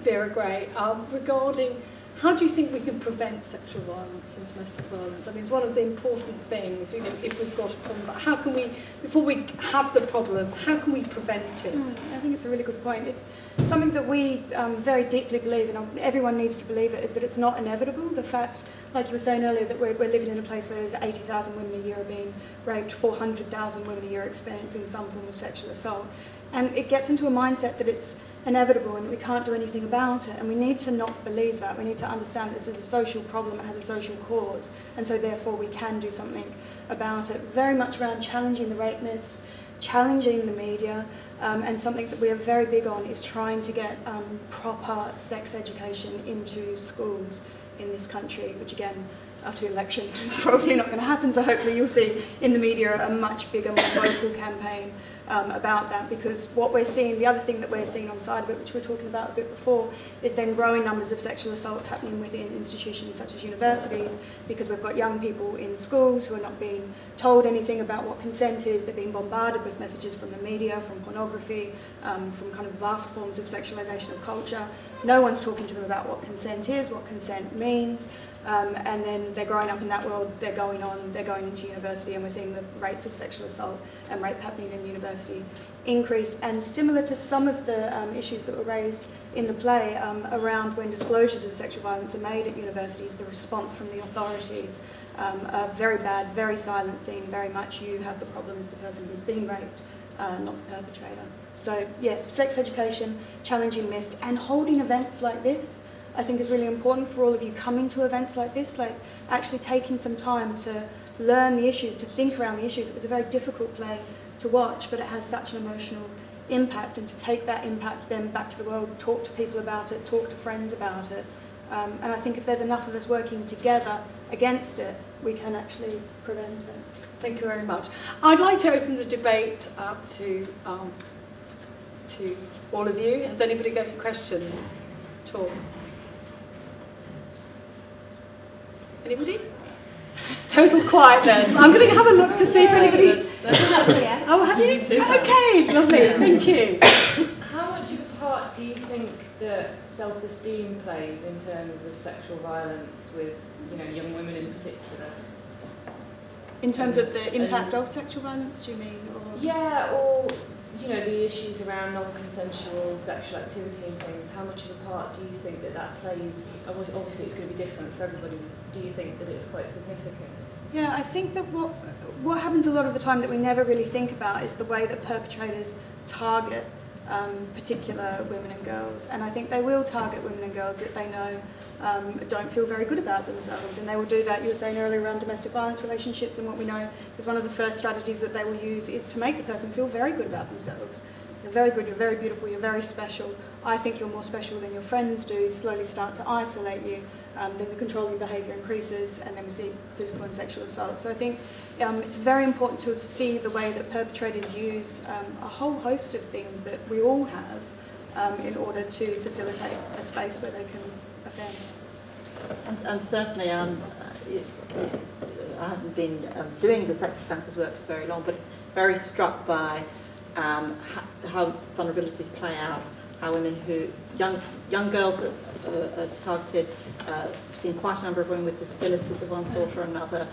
Vera-Gray regarding how do you think we can prevent sexual violence and domestic violence? I mean, it's one of the important things, you know, if we've got a problem, but how can we, before we have the problem, how can we prevent it? I think it's a really good point. It's something that we very deeply believe, and everyone needs to believe it, is that it's not inevitable. The fact, like you were saying earlier, that we're living in a place where there's 80,000 women a year are being raped, 400,000 women a year experiencing some form of sexual assault. And it gets into a mindset that it's inevitable and that we can't do anything about it. And we need to not believe that. We need to understand that this is a social problem, it has a social cause, and so therefore we can do something about it. Very much around challenging the rape myths, challenging the media, and something that we are very big on is trying to get proper sex education into schools in this country, which again, after the election, is probably not going to happen. So hopefully you'll see in the media a much bigger, more vocal campaign about that, because what we're seeing, the other thing that we're seeing on the side of it, which we were talking about a bit before, is then growing numbers of sexual assaults happening within institutions such as universities, because we've got young people in schools who are not being told anything about what consent is. They're being bombarded with messages from the media, from pornography, from kind of vast forms of sexualisation of culture. No one's talking to them about what consent is, what consent means. And then they're growing up in that world, they're going into university, and we're seeing the rates of sexual assault and rape happening in university increase. And similar to some of the issues that were raised in the play around when disclosures of sexual violence are made at universities, the response from the authorities are very bad, very silencing, very much you have the problem as the person who's being raped, not the perpetrator. So yeah, sex education, challenging myths, and holding events like this, I think is really important for all of you coming to events like this, like actually taking some time to learn the issues, to think around the issues. It was a very difficult play to watch, but it has such an emotional impact, and to take that impact then back to the world, talk to people about it, talk to friends about it. And I think if there's enough of us working together against it, we can actually prevent it. Thank you very much. I'd like to open the debate up to all of you. Has anybody got any questions at all? Anybody? Total quietness. I'm going to have a look to see if anybody... Oh, have you? Okay, lovely. Yeah. Thank you. How much of a part do you think that self-esteem plays in terms of sexual violence with, young women in particular? In terms of the impact of sexual violence, do you mean? Or? Yeah, or, the issues around non-consensual sexual activity and things. How much of a part do you think that that plays? Obviously, it's going to be different for everybody. Do you think that it's quite significant? Yeah, I think that what happens a lot of the time that we never really think about is the way that perpetrators target particular women and girls. And I think they will target women and girls that they know don't feel very good about themselves. And they will do that, you were saying earlier, around domestic violence relationships. And what we know is one of the first strategies that they will use is to make the person feel very good about themselves. You're very good, you're very beautiful, you're very special. I think you're more special than your friends do. Slowly start to isolate you. Then the controlling behaviour increases, and then we see physical and sexual assault. So I think it's very important to see the way that perpetrators use a whole host of things that we all have in order to facilitate a space where they can offend. And certainly, I haven't been doing the sector defences work for very long, but very struck by how vulnerabilities play out, how women who, young girls are targeted. I've seen quite a number of women with disabilities of one sort or another,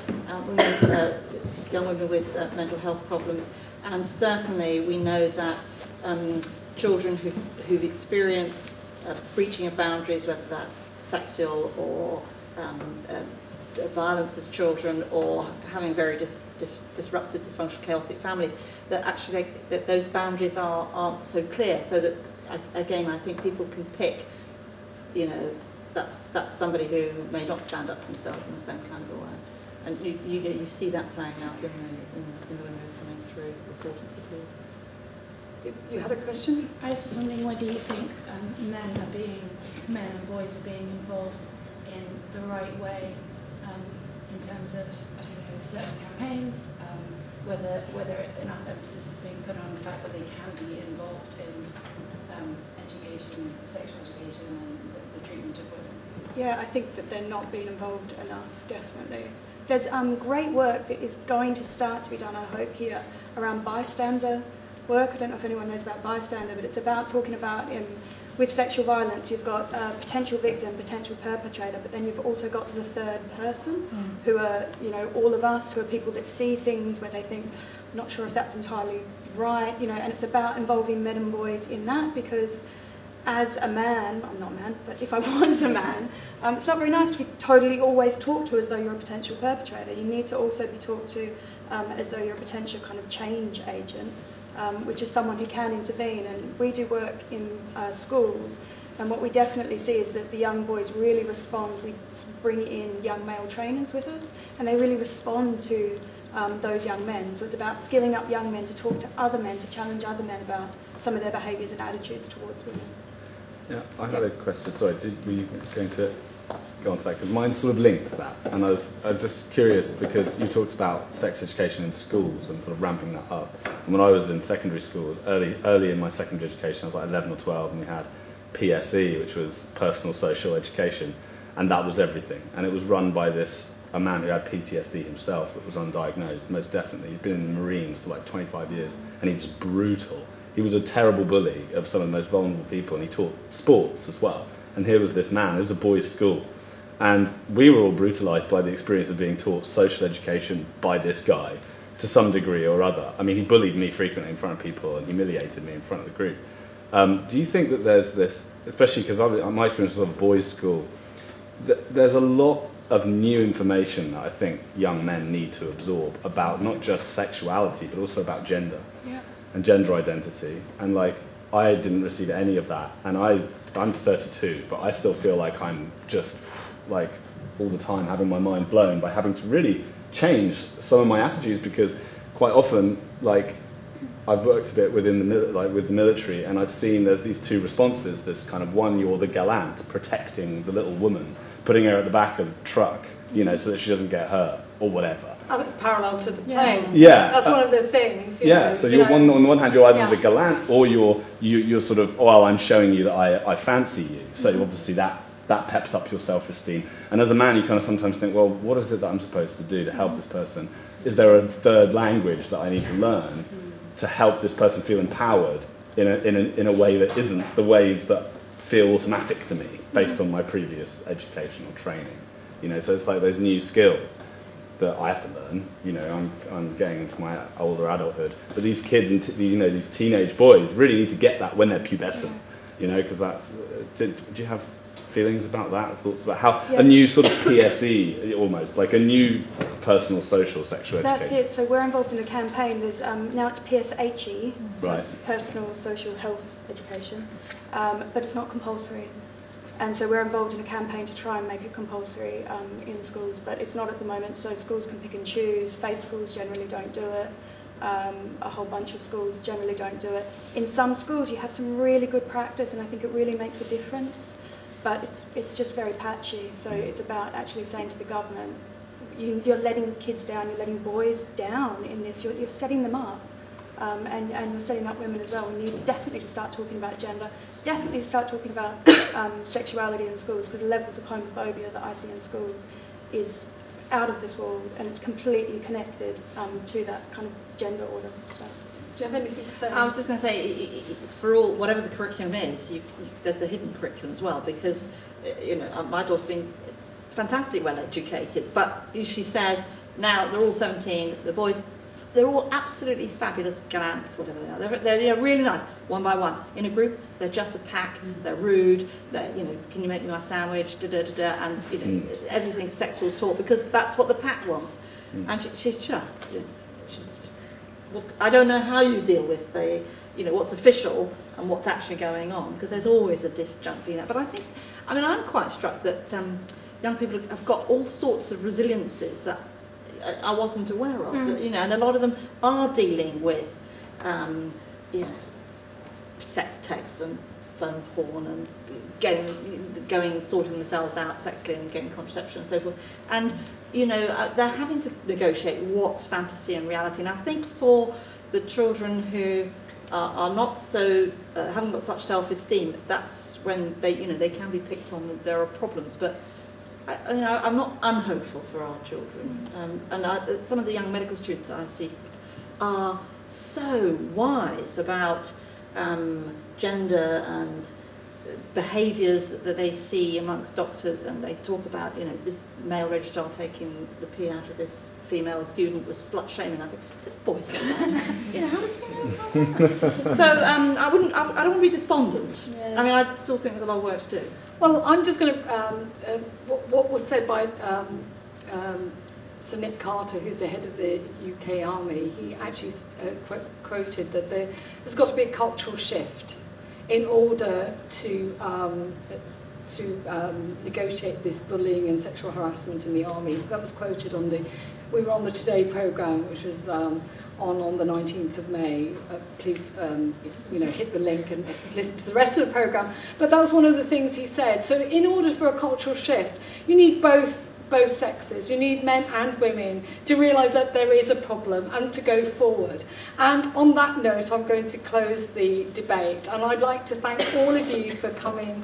young women with mental health problems, and certainly we know that children who've experienced breaching of boundaries, whether that's sexual or violence as children, or having very disrupted, dysfunctional, chaotic families, that actually that those boundaries aren't so clear. So that again, I think people can pick, you know, that's somebody who may not stand up for themselves in the same kind of a way, and you see that playing out in the women coming through reporting to police. You had a question? I was just wondering, what do you think men and boys are being involved in the right way? In terms of, I don't know, certain campaigns, whether enough emphasis is being put on the fact that they can be involved in education, sexual education, and the treatment of women. Yeah, I think that they're not being involved enough, definitely. There's great work that is going to start to be done, I hope, here around bystander work. I don't know if anyone knows about bystander, but it's about talking about with sexual violence, you've got a potential victim, potential perpetrator, but then you've also got the third person, who are, you know, all of us, who are people that see things where they think, I'm not sure if that's entirely right, you know, and it's about involving men and boys in that, because as a man, I'm not a man, but if I was a man, it's not very nice to be totally always talked to as though you're a potential perpetrator. You need to also be talked to as though you're a potential kind of change agent, which is someone who can intervene. And we do work in schools, and what we definitely see is that the young boys really respond. We bring in young male trainers with us, and they really respond to those young men. So it's about skilling up young men to talk to other men, to challenge other men about some of their behaviours and attitudes towards women. Yeah, I had a question. Sorry, were you going to go on to that? Because mine's sort of linked to that. And I was just curious, because you talked about sex education in schools and sort of ramping that up. And when I was in secondary school, early in my secondary education, I was like 11 or 12, and we had PSE, which was personal social education, and that was everything. And it was run by a man who had PTSD himself that was undiagnosed, most definitely. He'd been in the Marines for like 25 years, and he was brutal. He was a terrible bully of some of the most vulnerable people, and he taught sports as well. And here was this man, it was a boys' school, and we were all brutalised by the experience of being taught social education by this guy, to some degree or other. I mean, he bullied me frequently in front of people and humiliated me in front of the group. Do you think that there's this, especially because my experience was of a boys' school, there's a lot of new information that I think young men need to absorb about not just sexuality, but also about gender. Yeah. And gender identity, and like, I didn't receive any of that, and I'm 32, but I still feel like I'm just like all the time having my mind blown by having to really change some of my attitudes, because quite often, like, I've worked a bit with the military, and I've seen there's these two responses. This kind of one, you're the gallant, protecting the little woman, putting her at the back of the truck, you know, so that she doesn't get hurt or whatever. Oh, it's parallel to the plane. Yeah. That's one of the things. You know, so you're on the one hand, you're either the gallant, or you're sort of, well, I'm showing you that I fancy you. So obviously that peps up your self-esteem. And as a man, you kind of sometimes think, well, what is it that I'm supposed to do to help this person? Is there a third language that I need to learn to help this person feel empowered in a way that isn't the ways that feel automatic to me based on my previous educational training? You know, so it's like those new skills that I have to learn. You know, I'm getting into my older adulthood, but these kids and these teenage boys really need to get that when they're pubescent. You know, because that. Do you have feelings about that? Thoughts about how a new sort of PSE, almost like a new personal, social, sexual education. That's it. So we're involved in a campaign. There's now it's PSHE, so it's personal, social, health education, but it's not compulsory. And so we're involved in a campaign to try and make it compulsory in schools, but it's not at the moment, so schools can pick and choose. Faith schools generally don't do it. A whole bunch of schools generally don't do it. In some schools, you have some really good practice, and I think it really makes a difference, but it's just very patchy. So it's about actually saying to the government, you're letting kids down, you're letting boys down in this, you're setting them up. And you're setting up women as well. We need definitely to start talking about gender, definitely start talking about sexuality in schools, because the levels of homophobia that I see in schools is out of this world, and it's completely connected to that kind of gender order stuff. Do you have anything to say? I was just going to say, for all, whatever the curriculum is, there's a hidden curriculum as well, because you know, my daughter's been fantastically well educated, but she says now they're all 17, the boys, they're all absolutely fabulous gallants, whatever they are. They're really nice, one by one. In a group, they're just a pack. They're rude. They're, you know, can you make me my sandwich? Da da da da. And you know, everything's sexual talk because that's what the pack wants. And she's just, you know, I don't know how you deal with the, you know, what's official and what's actually going on, because there's always a disjunct in that. But I think, I mean, I'm quite struck that young people have got all sorts of resiliences that I wasn't aware of, you know, and a lot of them are dealing with, you know, sex texts and phone porn and going sorting themselves out sexually and getting contraception and so forth. And you know, they're having to negotiate what's fantasy and reality. And I think for the children who are not so haven't got such self-esteem, that's when they, you know, they can be picked on. There are problems, but. I, you know, I'm not unhopeful for our children, and some of the young medical students I see are so wise about gender and behaviours that they see amongst doctors, and they talk about, you know, this male registrar taking the pee out of this female student was slut-shaming. I think, did the boy say that? You know, how does he know about that? So I don't want to be despondent. Yeah. I mean, I still think there's a lot of work to do. Well, I'm just going to, what was said by Sir Nick Carter, who's the head of the UK Army, he actually quoted that there's got to be a cultural shift in order to negotiate this bullying and sexual harassment in the Army. That was quoted on the, we were on the Today programme, which was on the 19th of May. Please, you know, hit the link and listen to the rest of the programme. But that was one of the things he said. So in order for a cultural shift, you need both sexes. You need men and women to realise that there is a problem and to go forward. And on that note, I'm going to close the debate. And I'd like to thank all of you for coming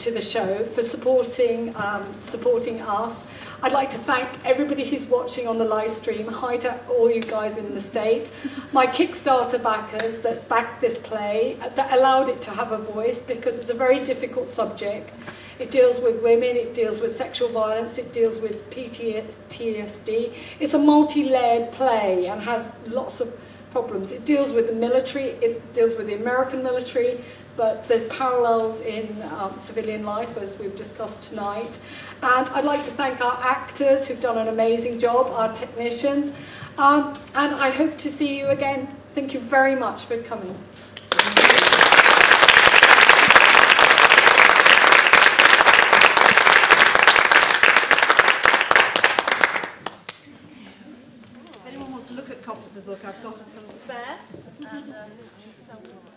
to the show, for supporting us. I'd like to thank everybody who's watching on the live stream. Hi to all you guys in the States. My Kickstarter backers that backed this play, that allowed it to have a voice, because it's a very difficult subject. It deals with women, it deals with sexual violence, it deals with PTSD. It's a multi-layered play and has lots of problems. It deals with the military, it deals with the American military, but there's parallels in civilian life, as we've discussed tonight. And I'd like to thank our actors who've done an amazing job, our technicians, and I hope to see you again. Thank you very much for coming. If anyone wants to look at copies of the book, I've got some spare. And,